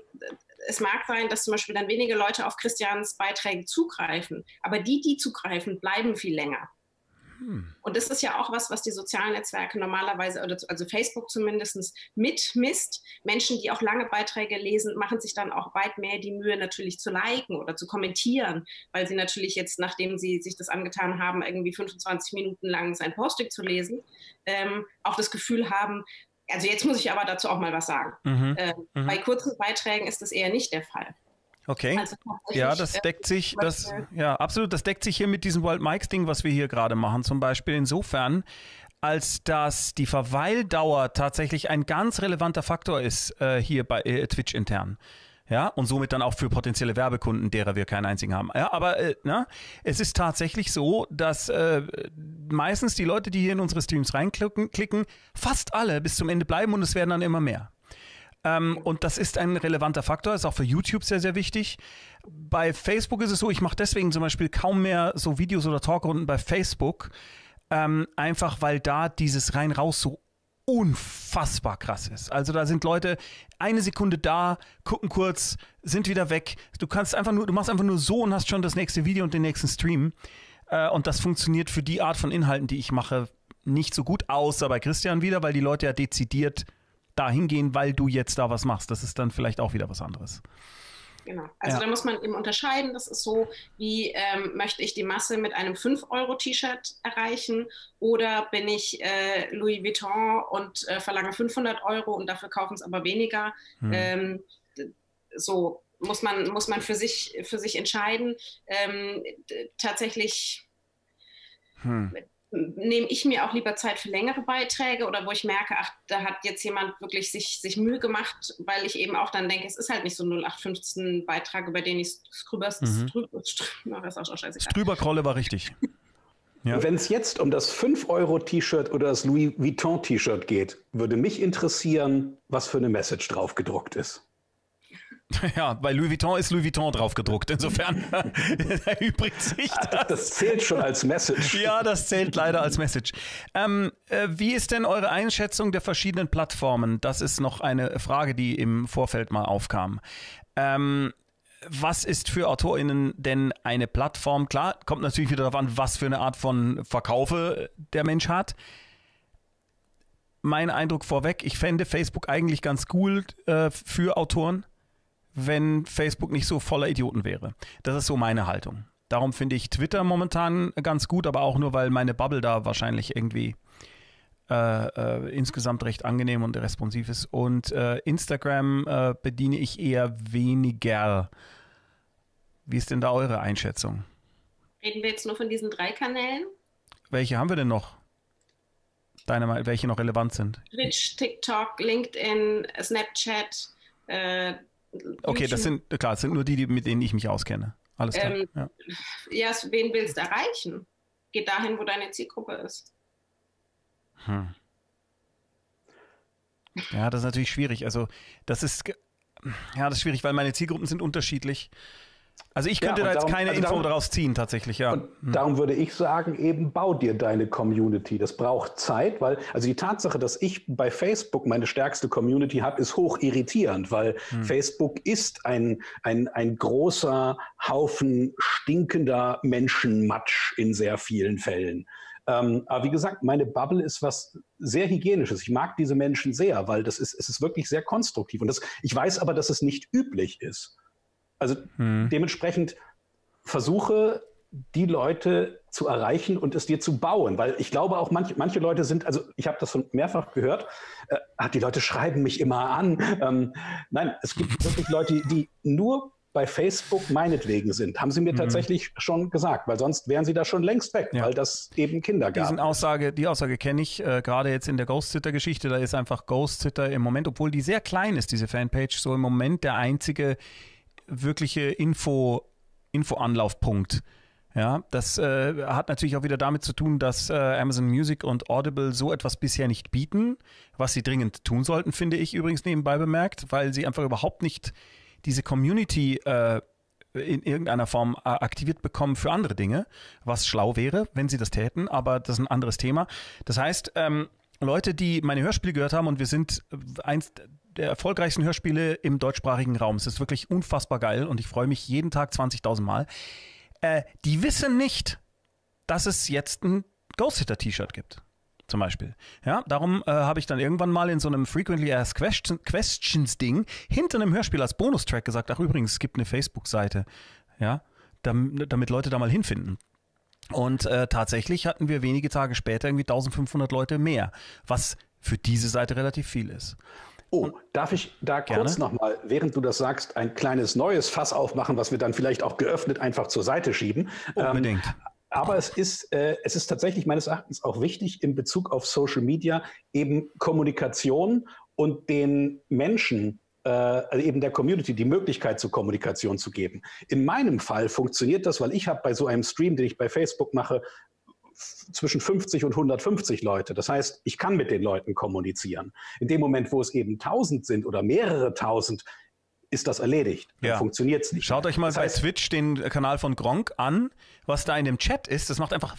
es mag sein, dass zum Beispiel dann wenige Leute auf Christians Beiträge zugreifen, aber die, die zugreifen, bleiben viel länger. Hm. Und das ist ja auch was, was die sozialen Netzwerke normalerweise, oder also Facebook zumindest, mitmisst. Menschen, die auch lange Beiträge lesen, machen sich dann auch weit mehr die Mühe, natürlich zu liken oder zu kommentieren, weil sie natürlich jetzt, nachdem sie sich das angetan haben, irgendwie fünfundzwanzig Minuten lang sein Posting zu lesen, ähm, auch das Gefühl haben, also jetzt muss ich aber dazu auch mal was sagen. Mhm, ähm, mhm. Bei kurzen Beiträgen ist das eher nicht der Fall. Okay. Also ja, das deckt sich, das, ja, absolut, das deckt sich hier mit diesem Wild Mikes Ding, was wir hier gerade machen, zum Beispiel insofern, als dass die Verweildauer tatsächlich ein ganz relevanter Faktor ist, äh, hier bei äh, Twitch intern. Ja, und somit dann auch für potenzielle Werbekunden, derer wir keinen einzigen haben. Ja, aber äh, na, es ist tatsächlich so, dass äh, meistens die Leute, die hier in unsere Streams reinklicken, klicken, fast alle bis zum Ende bleiben und es werden dann immer mehr. Ähm, und das ist ein relevanter Faktor, ist auch für YouTube sehr, sehr wichtig. Bei Facebook ist es so, ich mache deswegen zum Beispiel kaum mehr so Videos oder Talkrunden bei Facebook, ähm, einfach weil da dieses rein-raus so unfassbar krass ist. Also da sind Leute eine Sekunde da, gucken kurz, sind wieder weg. Du kannst einfach nur, du machst einfach nur so und hast schon das nächste Video und den nächsten Stream. Äh, und das funktioniert für die Art von Inhalten, die ich mache, nicht so gut, außer bei Christian wieder, weil die Leute ja dezidiert dahin gehen, weil du jetzt da was machst. Das ist dann vielleicht auch wieder was anderes. Genau. Also ja. Da muss man eben unterscheiden. Das ist so, wie ähm, möchte ich die Masse mit einem fünf Euro T-Shirt erreichen oder bin ich äh, Louis Vuitton und äh, verlange fünfhundert Euro und dafür kaufen es aber weniger. Hm. Ähm, so muss man, muss man für sich, für sich entscheiden. Ähm, tatsächlich... Hm. Nehme ich mir auch lieber Zeit für längere Beiträge oder wo ich merke, ach, da hat jetzt jemand wirklich sich, sich Mühe gemacht, weil ich eben auch dann denke, es ist halt nicht so ein null acht fünfzehn Beitrag, über den ich Strüber, mhm. Strüber, Strüber, das ist auch scheißegal. Strüberkrolle war richtig. Ja. Wenn es jetzt um das fünf Euro T-Shirt oder das Louis Vuitton-T-Shirt geht, würde mich interessieren, was für eine Message drauf gedruckt ist. Ja, bei Louis Vuitton ist Louis Vuitton drauf gedruckt. Insofern erübrigt sich das. Das zählt schon als Message. Ja, das zählt leider als Message. Ähm, äh, wie ist denn eure Einschätzung der verschiedenen Plattformen? Das ist noch eine Frage, die im Vorfeld mal aufkam. Ähm, was ist für AutorInnen denn eine Plattform? Klar, kommt natürlich wieder darauf an, was für eine Art von Verkaufe der Mensch hat. Mein Eindruck vorweg, ich fände Facebook eigentlich ganz cool äh, für Autoren, wenn Facebook nicht so voller Idioten wäre. Das ist so meine Haltung. Darum finde ich Twitter momentan ganz gut, aber auch nur, weil meine Bubble da wahrscheinlich irgendwie äh, äh, insgesamt recht angenehm und responsiv ist. Und äh, Instagram äh, bediene ich eher weniger. Wie ist denn da eure Einschätzung? Reden wir jetzt nur von diesen drei Kanälen? Welche haben wir denn noch? Deine Meinung, welche noch relevant sind? Twitch, TikTok, LinkedIn, Snapchat, äh, okay, das sind, klar, das sind nur die, die, mit denen ich mich auskenne. Alles klar. Ähm, ja, ja so, wen willst du erreichen? Geh dahin, wo deine Zielgruppe ist. Hm. Ja, das ist natürlich schwierig. Also, das ist, ja, das ist schwierig, weil meine Zielgruppen sind unterschiedlich. Also, ich könnte ja, da jetzt darum, keine also Info darum, draus ziehen, tatsächlich, ja. Und hm. darum würde ich sagen, eben bau dir deine Community. Das braucht Zeit, weil, also die Tatsache, dass ich bei Facebook meine stärkste Community habe, ist hoch irritierend, weil hm. Facebook ist ein, ein, ein großer Haufen stinkender Menschenmatsch in sehr vielen Fällen. Ähm, aber wie gesagt, meine Bubble ist was sehr Hygienisches. Ich mag diese Menschen sehr, weil das ist, es ist wirklich sehr konstruktiv. Und das, ich weiß aber, dass es nicht üblich ist. Also hm. dementsprechend versuche, die Leute zu erreichen und es dir zu bauen. Weil ich glaube auch, manch, manche Leute sind, also ich habe das schon mehrfach gehört, äh, die Leute schreiben mich immer an. Ähm, nein, es gibt wirklich Leute, die nur bei Facebook meinetwegen sind. Haben sie mir hm. tatsächlich schon gesagt, weil sonst wären sie da schon längst weg, ja. weil das eben Kindergarten ist. Aussage, die Aussage kenne ich, äh, gerade jetzt in der Ghostsitter-Geschichte. Da ist einfach Ghostsitter im Moment, obwohl die sehr klein ist, diese Fanpage, so im Moment der einzige wirkliche Info, Info-Anlaufpunkt. Ja, das äh, hat natürlich auch wieder damit zu tun, dass äh, Amazon Music und Audible so etwas bisher nicht bieten, was sie dringend tun sollten, finde ich übrigens nebenbei bemerkt, weil sie einfach überhaupt nicht diese Community äh, in irgendeiner Form äh, aktiviert bekommen für andere Dinge, was schlau wäre, wenn sie das täten, aber das ist ein anderes Thema. Das heißt, ähm, Leute, die meine Hörspiele gehört haben, und wir sind eins der erfolgreichsten Hörspiele im deutschsprachigen Raum. Es ist wirklich unfassbar geil und ich freue mich jeden Tag zwanzigtausend Mal. Äh, die wissen nicht, dass es jetzt ein Ghostsitter-T-Shirt gibt, zum Beispiel. Ja, darum äh, habe ich dann irgendwann mal in so einem Frequently Asked Question, Questions-Ding hinter einem Hörspiel als Bonustrack gesagt, ach übrigens, es gibt eine Facebook-Seite, ja, damit, damit Leute da mal hinfinden. Und äh, tatsächlich hatten wir wenige Tage später irgendwie eintausendfünfhundert Leute mehr, was für diese Seite relativ viel ist. Oh, darf ich da Gerne. kurz nochmal, während du das sagst, ein kleines neues Fass aufmachen, was wir dann vielleicht auch geöffnet einfach zur Seite schieben? Unbedingt. Ähm, aber es ist, äh, es ist tatsächlich meines Erachtens auch wichtig, in Bezug auf Social Media eben Kommunikation und den Menschen, äh, also eben der Community, die Möglichkeit zur Kommunikation zu geben. In meinem Fall funktioniert das, weil ich habe bei so einem Stream, den ich bei Facebook mache, zwischen fünfzig und hundertfünfzig Leute. Das heißt, ich kann mit den Leuten kommunizieren. In dem Moment, wo es eben tausend sind oder mehrere tausend, ist das erledigt. Dann ja. funktioniert es nicht. Schaut euch mal das bei heißt, Twitch den Kanal von Gronkh an, was da in dem Chat ist. Das macht einfach...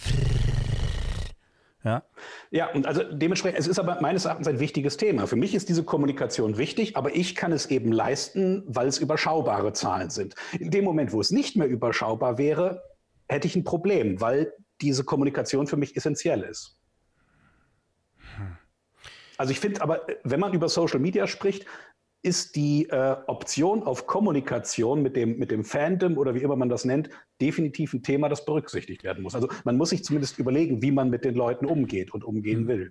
Ja. ja, und also dementsprechend, es ist aber meines Erachtens ein wichtiges Thema. Für mich ist diese Kommunikation wichtig, aber ich kann es eben leisten, weil es überschaubare Zahlen sind. In dem Moment, wo es nicht mehr überschaubar wäre, hätte ich ein Problem, weil diese Kommunikation für mich essentiell ist. Also ich finde aber, wenn man über Social Media spricht, ist die äh, Option auf Kommunikation mit dem, mit dem Fandom oder wie immer man das nennt, definitiv ein Thema, das berücksichtigt werden muss. Also man muss sich zumindest überlegen, wie man mit den Leuten umgeht und umgehen will.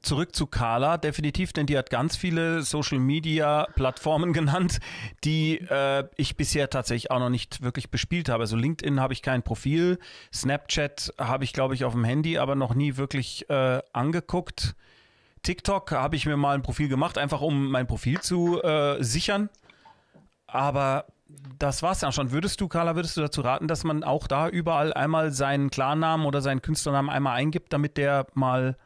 Zurück zu Carla, definitiv, denn die hat ganz viele Social-Media-Plattformen genannt, die äh, ich bisher tatsächlich auch noch nicht wirklich bespielt habe. Also LinkedIn habe ich kein Profil, Snapchat habe ich, glaube ich, auf dem Handy, aber noch nie wirklich äh, angeguckt. TikTok habe ich mir mal ein Profil gemacht, einfach um mein Profil zu äh, sichern. Aber das war's dann schon. Würdest du, Carla, würdest du dazu raten, dass man auch da überall einmal seinen Klarnamen oder seinen Künstlernamen einmal eingibt, damit der mal...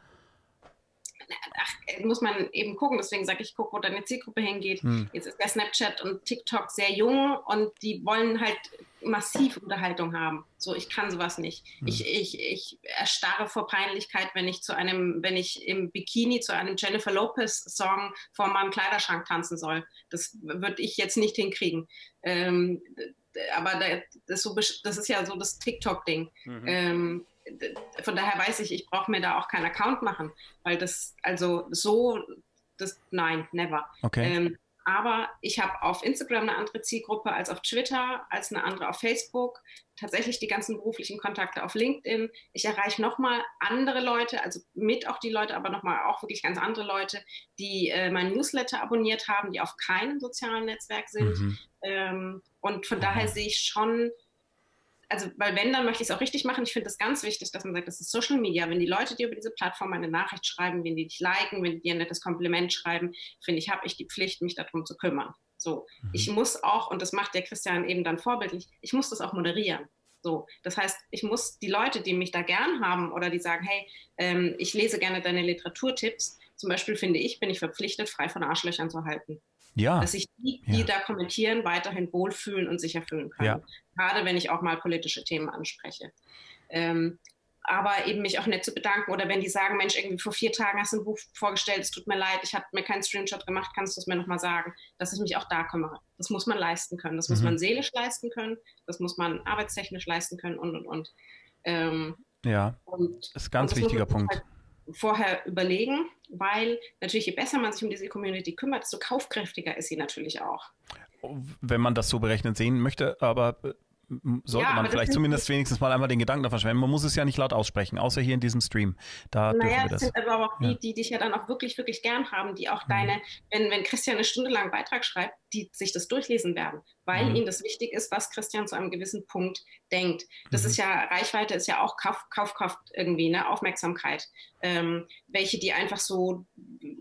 Ach, muss man eben gucken. Deswegen sage ich, guck, wo deine Zielgruppe hingeht. Hm. Jetzt ist der Snapchat und TikTok sehr jung und die wollen halt massiv Unterhaltung haben. So, ich kann sowas nicht. Hm. Ich, ich, ich erstarre vor Peinlichkeit, wenn ich zu einem, wenn ich im Bikini zu einem Jennifer Lopez-Song vor meinem Kleiderschrank tanzen soll. Das würde ich jetzt nicht hinkriegen. Ähm, aber das ist, so, das ist ja so das TikTok-Ding. Mhm. Ähm, Von daher weiß ich, ich brauche mir da auch keinen Account machen, weil das, also so, das, nein, never. Okay. Ähm, aber ich habe auf Instagram eine andere Zielgruppe als auf Twitter, als eine andere auf Facebook, tatsächlich die ganzen beruflichen Kontakte auf LinkedIn. Ich erreiche nochmal andere Leute, also mit auch die Leute, aber nochmal auch wirklich ganz andere Leute, die äh, meinen Newsletter abonniert haben, die auf keinem sozialen Netzwerk sind. Mhm. Ähm, und von daher sehe ich schon... Also, weil wenn, dann möchte ich es auch richtig machen. Ich finde das ganz wichtig, dass man sagt, das ist Social Media. Wenn die Leute dir über diese Plattform eine Nachricht schreiben, wenn die dich liken, wenn die dir ein nettes Kompliment schreiben, finde ich, habe ich die Pflicht, mich darum zu kümmern. So, mhm. Ich muss auch, und das macht der Christian eben dann vorbildlich, ich muss das auch moderieren. So, das heißt, ich muss die Leute, die mich da gern haben oder die sagen, hey, ähm, ich lese gerne deine Literaturtipps, zum Beispiel finde ich, bin ich verpflichtet, frei von Arschlöchern zu halten. Ja. Dass sich die, die ja. da kommentieren, weiterhin wohlfühlen und sicher fühlen können. Ja. Gerade wenn ich auch mal politische Themen anspreche. Ähm, aber eben mich auch nett zu bedanken oder wenn die sagen, Mensch, irgendwie vor vier Tagen hast du ein Buch vorgestellt, es tut mir leid, ich habe mir keinen Screenshot gemacht, kannst du es mir nochmal sagen, dass ich mich auch da kümmere. Das muss man leisten können, das mhm. muss man seelisch leisten können, das muss man arbeitstechnisch leisten können und, und, und. Ähm, ja, und, das ist ein ganz das wichtiger Punkt. Halt vorher überlegen, weil natürlich, je besser man sich um diese Community kümmert, desto kaufkräftiger ist sie natürlich auch. Wenn man das so berechnet sehen möchte, aber sollte ja, man aber vielleicht zumindest wenigstens mal einmal den Gedanken davon schwemmen. Man muss es ja nicht laut aussprechen, außer hier in diesem Stream. Da naja, das sind aber auch die, ja. die dich ja dann auch wirklich, wirklich gern haben, die auch mhm. deine, wenn, wenn Christian eine Stunde lang einen Beitrag schreibt, die sich das durchlesen werden, weil mhm. ihnen das wichtig ist, was Christian zu einem gewissen Punkt denkt. Das mhm. ist ja, Reichweite ist ja auch Kauf, Kaufkraft irgendwie, ne, Aufmerksamkeit. Ähm, welche, die einfach so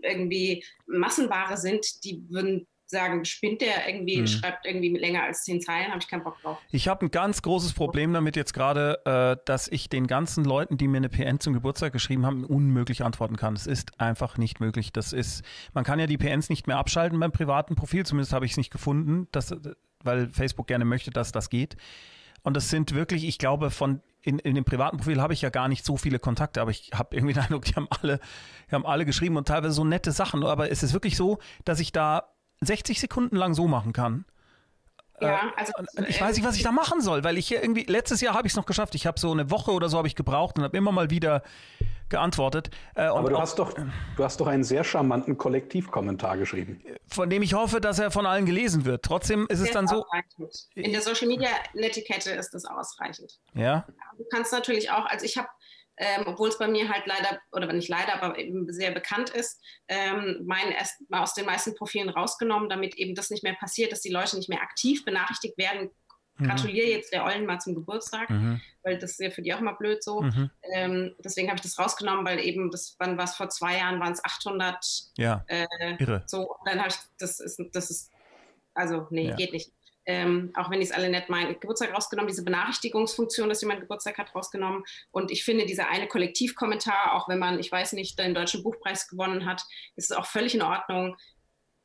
irgendwie Massenware sind, die würden sagen, spinnt der irgendwie, hm. schreibt irgendwie länger als zehn Zeilen, habe ich keinen Bock drauf. Ich habe ein ganz großes Problem damit jetzt gerade, äh, dass ich den ganzen Leuten, die mir eine P N zum Geburtstag geschrieben haben, unmöglich antworten kann. Es ist einfach nicht möglich. Das ist, man kann ja die P Ns nicht mehr abschalten beim privaten Profil, zumindest habe ich es nicht gefunden, dass, weil Facebook gerne möchte, dass das geht. Und das sind wirklich, ich glaube, von in, in dem privaten Profil habe ich ja gar nicht so viele Kontakte, aber ich habe irgendwie den Eindruck, die haben alle, die haben alle geschrieben und teilweise so nette Sachen. Aber es ist wirklich so, dass ich da sechzig Sekunden lang so machen kann. Ja, also, äh, ich weiß nicht, was ich da machen soll, weil ich hier irgendwie, letztes Jahr habe ich es noch geschafft, ich habe so eine Woche oder so habe ich gebraucht und habe immer mal wieder geantwortet. Äh, und aber du, auch, hast doch, du hast doch einen sehr charmanten Kollektivkommentar geschrieben. Von dem ich hoffe, dass er von allen gelesen wird. Trotzdem ist es dann so. Ausreichend. In der Social-Media-Netiquette ist das ausreichend. Ja. Du kannst natürlich auch, also ich habe Ähm, obwohl es bei mir halt leider, oder nicht leider, aber eben sehr bekannt ist, ähm, mein erst mal aus den meisten Profilen rausgenommen, damit eben das nicht mehr passiert, dass die Leute nicht mehr aktiv benachrichtigt werden. Mhm. Gratuliere jetzt der Ollen mal zum Geburtstag, mhm. weil das ist ja für die auch mal blöd so. Mhm. Ähm, deswegen habe ich das rausgenommen, weil eben, das wann war es vor zwei Jahren, waren es achthundert. Ja, äh, irre. So, und dann habe ich, das ist, das ist, also nee, ja. geht nicht. Ähm, auch wenn ich es alle nett meine, Geburtstag rausgenommen, diese Benachrichtigungsfunktion, dass jemand Geburtstag hat, rausgenommen. Und ich finde, dieser eine Kollektivkommentar, auch wenn man, ich weiß nicht, den Deutschen Buchpreis gewonnen hat, ist es auch völlig in Ordnung,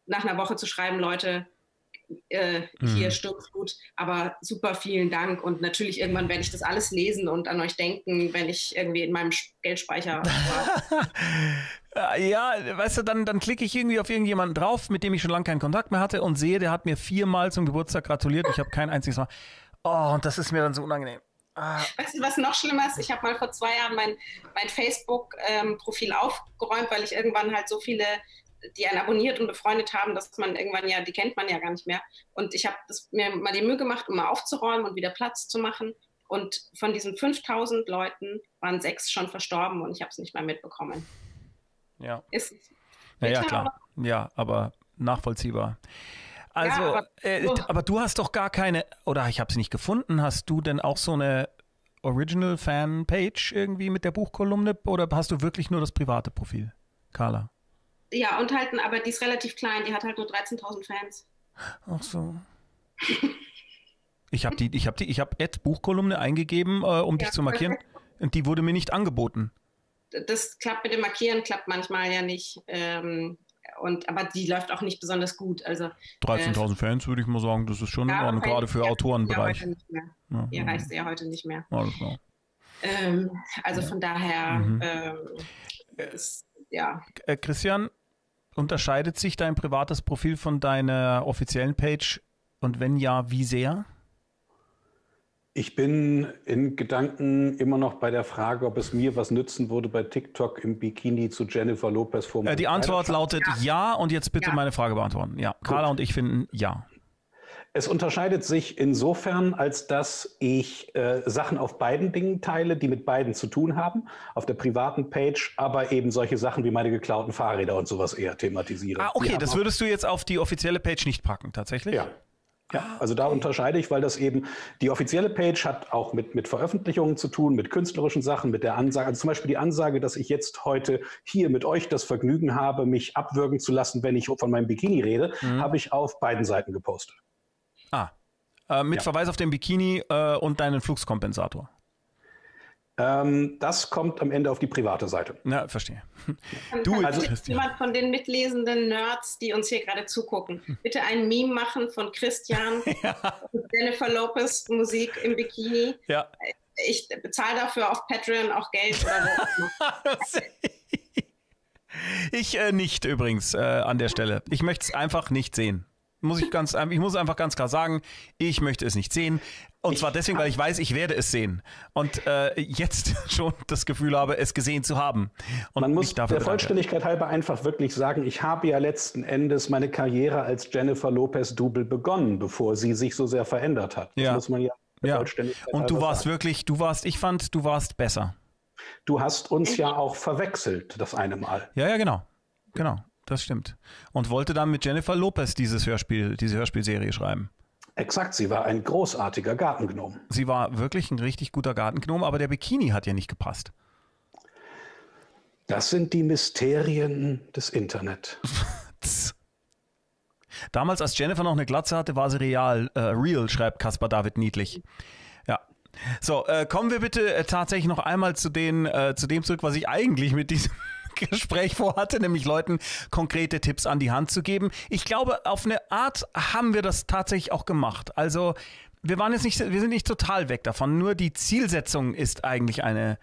nach einer Woche zu schreiben, Leute, äh, hier mhm. Sturmflut, aber super, vielen Dank. Und natürlich irgendwann werde ich das alles lesen und an euch denken, wenn ich irgendwie in meinem Geldspeicher war. Ja, weißt du, dann, dann klicke ich irgendwie auf irgendjemanden drauf, mit dem ich schon lange keinen Kontakt mehr hatte und sehe, der hat mir viermal zum Geburtstag gratuliert. Ich habe kein einziges Mal. Oh, und das ist mir dann so unangenehm. Ah. Weißt du, was noch schlimmer ist? Ich habe mal vor zwei Jahren mein, mein Facebook-Profil ähm, aufgeräumt, weil ich irgendwann halt so viele die einen abonniert und befreundet haben, dass man irgendwann ja, die kennt man ja gar nicht mehr. Und ich habe mir mal die Mühe gemacht, um mal aufzuräumen und wieder Platz zu machen. Und von diesen fünftausend Leuten waren sechs schon verstorben und ich habe es nicht mehr mitbekommen. Ja. Ist naja, klar. Aber ja, aber nachvollziehbar. Also, ja, aber, äh, oh. aber du hast doch gar keine, oder ich habe es nicht gefunden, hast du denn auch so eine Original-Fan-Page irgendwie mit der Buchkolumne oder hast du wirklich nur das private Profil, Carla? Ja, und halt, aber die ist relativ klein, die hat halt nur dreizehntausend Fans. Ach so. Ich habe die, ich habe die, ich habe Ad-Buchkolumne eingegeben, äh, um ja, dich zu markieren und die wurde mir nicht angeboten. Das klappt mit dem Markieren, klappt manchmal ja nicht. Ähm, und, aber die läuft auch nicht besonders gut. Also, dreizehntausend äh, Fans würde ich mal sagen, das ist schon in Ordnung, gerade für ja, Autorenbereich. Ja, ihr reicht ja heute nicht mehr. Alles klar. Ähm, also ja. von daher mhm. ähm, ist, ja. Äh, Christian, unterscheidet sich dein privates Profil von deiner offiziellen Page und wenn ja, wie sehr? Ich bin in Gedanken immer noch bei der Frage, ob es mir was nützen würde, bei TikTok im Bikini zu Jennifer Lopez vor. Äh, die Antwort lautet ja. ja und jetzt bitte ja. meine Frage beantworten. Ja, Carla und ich finden ja. Es unterscheidet sich insofern, als dass ich äh, Sachen auf beiden Dingen teile, die mit beiden zu tun haben, auf der privaten Page, aber eben solche Sachen wie meine geklauten Fahrräder und sowas eher thematisiere. Ah, okay, das würdest du jetzt auf die offizielle Page nicht packen, tatsächlich? Ja. Ja, also da unterscheide ich, weil das eben, die offizielle Page hat auch mit, mit Veröffentlichungen zu tun, mit künstlerischen Sachen, mit der Ansage, also zum Beispiel die Ansage, dass ich jetzt heute hier mit euch das Vergnügen habe, mich abwürgen zu lassen, wenn ich von meinem Bikini rede, mhm. habe ich auf beiden Seiten gepostet. Ah, äh, mit ja. Verweis auf den Bikini äh, und deinen Fluxkompensator. Ähm, das kommt am Ende auf die private Seite. Na, verstehe. Du, also jemand von den mitlesenden Nerds, die uns hier gerade zugucken, bitte ein Meme machen von Christian ja. und Jennifer Lopez Musik im Bikini. Ja. Ich bezahle dafür auf Patreon auch Geld oder so. Ich äh, nicht übrigens äh, an der Stelle. Ich möchte es einfach nicht sehen. Muss ich, ganz, ich muss einfach ganz klar sagen, ich möchte es nicht sehen. Und ich zwar deswegen, weil ich weiß, ich werde es sehen. Und äh, jetzt schon das Gefühl habe, es gesehen zu haben. Und man muss der Vollständigkeit halber einfach wirklich sagen, ich habe ja letzten Endes meine Karriere als Jennifer Lopez-Double begonnen, bevor sie sich so sehr verändert hat. Das ja. muss man ja, ja. Vollständigkeit Und du warst sagen. wirklich, du warst, ich fand, du warst besser. Du hast uns ja auch verwechselt, das eine Mal. Ja, ja, genau. Genau. Das stimmt. Und wollte dann mit Jennifer Lopez dieses Hörspiel, diese Hörspielserie schreiben. Exakt, sie war ein großartiger Gartengnom. Sie war wirklich ein richtig guter Gartengnom, aber der Bikini hat ja nicht gepasst. Das sind die Mysterien des Internet. Damals, als Jennifer noch eine Glatze hatte, war sie real. Äh, real, schreibt Caspar David Niedlich. Ja. So, äh, kommen wir bitte äh, tatsächlich noch einmal zu, den, äh, zu dem zurück, was ich eigentlich mit diesem Gespräch vorhatte, nämlich Leuten konkrete Tipps an die Hand zu geben. Ich glaube, auf eine Art haben wir das tatsächlich auch gemacht. Also wir waren jetzt nicht, wir sind nicht total weg davon. Nur die Zielsetzung ist eigentlich eine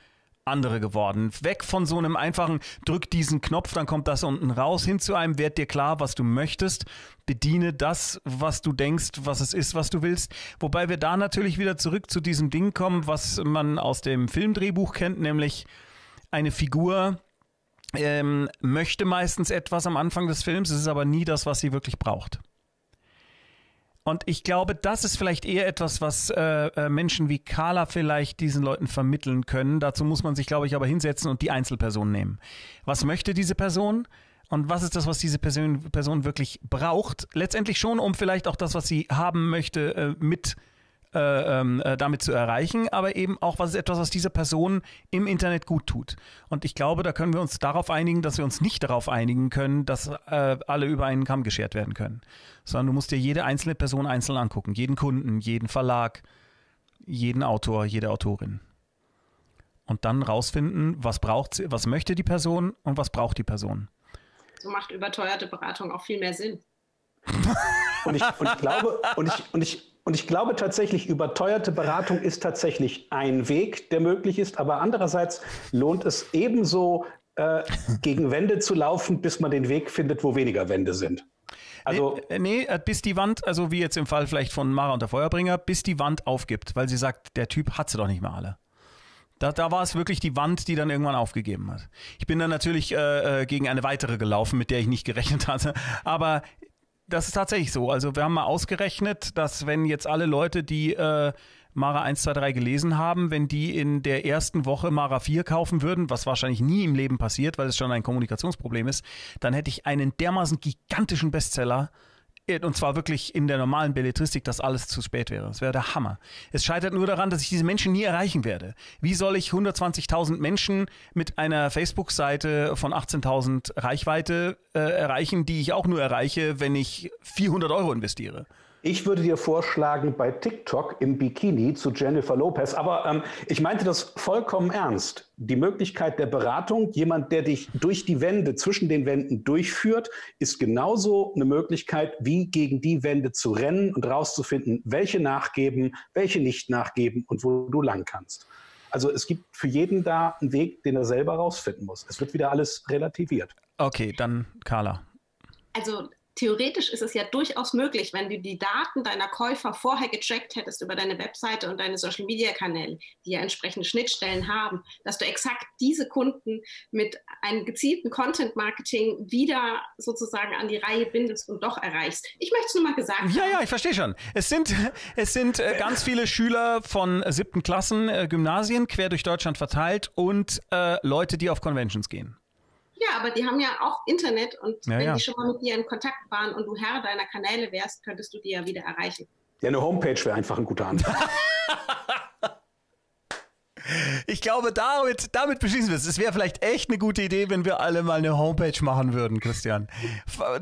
andere geworden. Weg von so einem einfachen, drück diesen Knopf, dann kommt das unten raus, hin zu einem, werd dir klar, was du möchtest, bediene das, was du denkst, was es ist, was du willst. Wobei wir da natürlich wieder zurück zu diesem Ding kommen, was man aus dem Filmdrehbuch kennt, nämlich eine Figur Ähm, möchte meistens etwas am Anfang des Films, es ist aber nie das, was sie wirklich braucht. Und ich glaube, das ist vielleicht eher etwas, was äh, Menschen wie Carla vielleicht diesen Leuten vermitteln können. Dazu muss man sich, glaube ich, aber hinsetzen und die Einzelperson nehmen. Was möchte diese Person und was ist das, was diese Person, Person wirklich braucht? Letztendlich schon, um vielleicht auch das, was sie haben möchte, äh, mit Äh, äh, damit zu erreichen, aber eben auch, was ist etwas, was dieser Person im Internet gut tut. Und ich glaube, da können wir uns darauf einigen, dass wir uns nicht darauf einigen können, dass äh, alle über einen Kamm geschert werden können. Sondern du musst dir jede einzelne Person einzeln angucken. Jeden Kunden, jeden Verlag, jeden Autor, jede Autorin. Und dann rausfinden, was braucht sie, was möchte die Person und was braucht die Person. So macht überteuerte Beratung auch viel mehr Sinn. und, ich, und ich glaube, und ich, und ich Und ich glaube tatsächlich, überteuerte Beratung ist tatsächlich ein Weg, der möglich ist. Aber andererseits lohnt es ebenso, äh, gegen Wände zu laufen, bis man den Weg findet, wo weniger Wände sind. Also nee, nee, bis die Wand, also wie jetzt im Fall vielleicht von Mara und der Feuerbringer, bis die Wand aufgibt. Weil sie sagt, der Typ hat sie doch nicht mehr alle. Da, da war es wirklich die Wand, die dann irgendwann aufgegeben hat. Ich bin dann natürlich äh, äh, gegen eine weitere gelaufen, mit der ich nicht gerechnet hatte. Aber das ist tatsächlich so. Also wir haben mal ausgerechnet, dass wenn jetzt alle Leute, die äh, Mara eins, zwei, drei gelesen haben, wenn die in der ersten Woche Mara vier kaufen würden, was wahrscheinlich nie im Leben passiert, weil es schon ein Kommunikationsproblem ist, dann hätte ich einen dermaßen gigantischen Bestseller. Und zwar wirklich in der normalen Belletristik, dass alles zu spät wäre. Das wäre der Hammer. Es scheitert nur daran, dass ich diese Menschen nie erreichen werde. Wie soll ich hundertzwanzigtausend Menschen mit einer Facebook-Seite von achtzehntausend Reichweite äh, erreichen, die ich auch nur erreiche, wenn ich vierhundert Euro investiere? Ich würde dir vorschlagen, bei TikTok im Bikini zu Jennifer Lopez. Aber ähm, ich meinte das vollkommen ernst. Die Möglichkeit der Beratung, jemand, der dich durch die Wände, zwischen den Wänden durchführt, ist genauso eine Möglichkeit, wie gegen die Wände zu rennen und rauszufinden, welche nachgeben, welche nicht nachgeben und wo du lang kannst. Also es gibt für jeden da einen Weg, den er selber rausfinden muss. Es wird wieder alles relativiert. Okay, dann Carla. Also... Theoretisch ist es ja durchaus möglich, wenn du die Daten deiner Käufer vorher gecheckt hättest über deine Webseite und deine Social-Media-Kanäle, die ja entsprechende Schnittstellen haben, dass du exakt diese Kunden mit einem gezielten Content-Marketing wieder sozusagen an die Reihe bindest und doch erreichst. Ich möchte es nur mal gesagt haben. Ja, ja, ich verstehe schon. Es sind, es sind äh, ganz viele Schüler von siebten Klassen, äh, Gymnasien, quer durch Deutschland verteilt und äh, Leute, die auf Conventions gehen. Ja, aber die haben ja auch Internet und ja, wenn ja. die schon mal mit dir in Kontakt waren und du Herr deiner Kanäle wärst, könntest du die ja wieder erreichen. Ja, eine Homepage wäre einfach ein guter Anfang. Ich glaube, damit, damit beschließen wir es. Es wäre vielleicht echt eine gute Idee, wenn wir alle mal eine Homepage machen würden, Christian.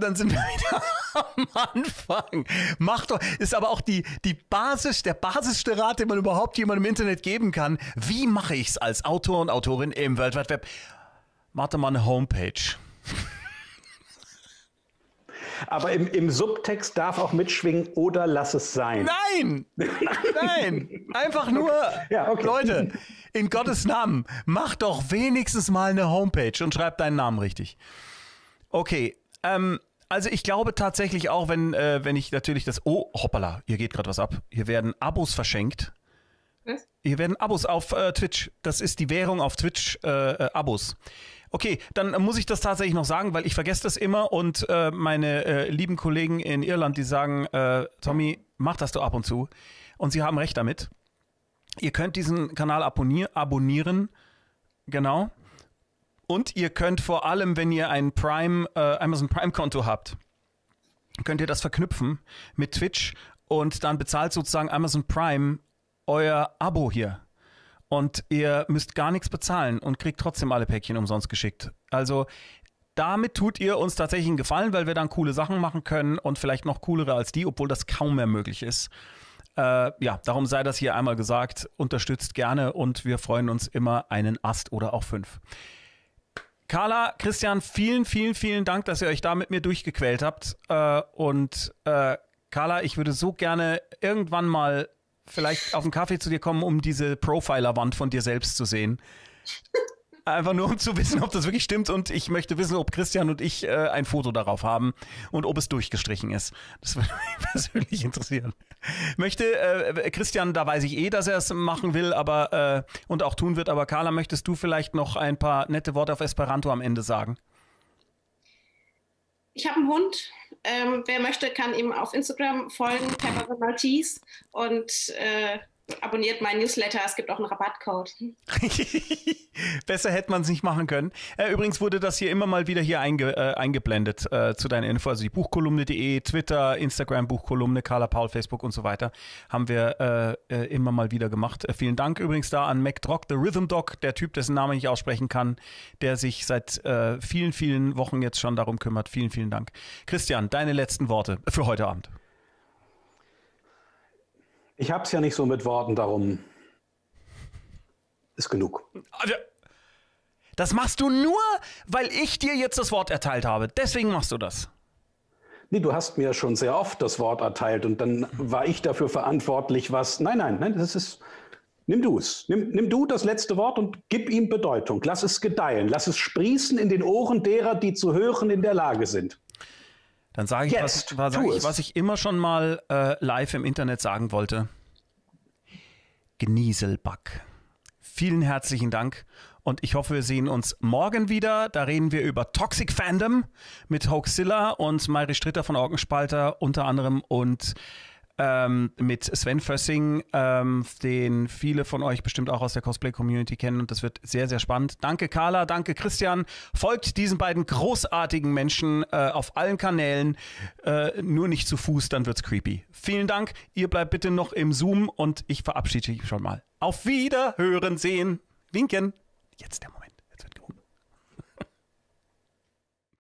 Dann sind wir wieder am Anfang. Mach doch, ist aber auch die, die Basis, der basisste Rat, den man überhaupt jemandem im Internet geben kann. Wie mache ich es als Autor und Autorin im World Wide Web? Warte mal, eine Homepage. Aber im, im Subtext darf auch mitschwingen oder lass es sein. Nein! Nein! Einfach nur, okay. Ja, okay. Leute, in Gottes Namen, mach doch wenigstens mal eine Homepage und schreib deinen Namen richtig. Okay, ähm, also ich glaube tatsächlich auch, wenn, äh, wenn ich natürlich das... Oh, hoppala, hier geht gerade was ab. Hier werden Abos verschenkt. Was? Hier werden Abos auf äh, Twitch. Das ist die Währung auf Twitch, äh, äh, Abos. Okay, dann muss ich das tatsächlich noch sagen, weil ich vergesse das immer und äh, meine äh, lieben Kollegen in Irland, die sagen, äh, Tommy, mach das doch ab und zu. Und sie haben recht damit. Ihr könnt diesen Kanal abonnier- abonnieren, genau. Und ihr könnt vor allem, wenn ihr ein Prime, äh, Amazon Prime-Konto habt, könnt ihr das verknüpfen mit Twitch und dann bezahlt sozusagen Amazon Prime euer Abo hier. Und ihr müsst gar nichts bezahlen und kriegt trotzdem alle Päckchen umsonst geschickt. Also damit tut ihr uns tatsächlich einen Gefallen, weil wir dann coole Sachen machen können und vielleicht noch coolere als die, obwohl das kaum mehr möglich ist. Äh, ja, darum sei das hier einmal gesagt. Unterstützt gerne und wir freuen uns immer einen Ast oder auch fünf. Carla, Christian, vielen, vielen, vielen Dank, dass ihr euch da mit mir durchgequält habt. Äh, und äh, Carla, ich würde so gerne irgendwann mal vielleicht auf den Kaffee zu dir kommen, um diese Profiler-Wand von dir selbst zu sehen. Einfach nur, um zu wissen, ob das wirklich stimmt. Und ich möchte wissen, ob Christian und ich äh, ein Foto darauf haben und ob es durchgestrichen ist. Das würde mich persönlich interessieren. Möchte äh, Christian, da weiß ich eh, dass er es machen will aber äh, und auch tun wird. Aber Carla, möchtest du vielleicht noch ein paar nette Worte auf Esperanto am Ende sagen? Ich habe einen Hund. Ähm, wer möchte, kann ihm auf Instagram folgen, Pepper the Maltese, und äh, abonniert meinen Newsletter. Es gibt auch einen Rabattcode. Besser hätte man es nicht machen können. Äh, übrigens wurde das hier immer mal wieder hier einge, äh, eingeblendet äh, zu deiner Info. Also die Buchkolumne punkt de, Twitter, Instagram, Buchkolumne, Karla Paul, Facebook und so weiter haben wir äh, äh, immer mal wieder gemacht. Äh, vielen Dank übrigens da an MacDrock, The Rhythm Dog, der Typ, dessen Namen ich aussprechen kann, der sich seit äh, vielen, vielen Wochen jetzt schon darum kümmert. Vielen, vielen Dank. Christian, deine letzten Worte für heute Abend. Ich hab's ja nicht so mit Worten, darum ist genug. Das machst du nur, weil ich dir jetzt das Wort erteilt habe. Deswegen machst du das. Nee, du hast mir schon sehr oft das Wort erteilt und dann war ich dafür verantwortlich, was... Nein, nein, nein, das ist... Nimm du es. Nimm, nimm du das letzte Wort und gib ihm Bedeutung. Lass es gedeihen. Lass es sprießen in den Ohren derer, die zu hören in der Lage sind. Dann sage ich, was, was, sag ich was ich immer schon mal äh, live im Internet sagen wollte. Genieselback. vielen herzlichen Dank und ich hoffe, wir sehen uns morgen wieder. Da reden wir über Toxic Fandom mit Hoaxilla und Mayri Stritter von Orkenspalter unter anderem und ähm, mit Sven Fössing, ähm, den viele von euch bestimmt auch aus der Cosplay-Community kennen und das wird sehr, sehr spannend. Danke Karla, danke Christian. Folgt diesen beiden großartigen Menschen äh, auf allen Kanälen, äh, nur nicht zu Fuß, dann wird's creepy. Vielen Dank, ihr bleibt bitte noch im Zoom und ich verabschiede mich schon mal. Auf Wiederhören, sehen, winken. Jetzt der Moment.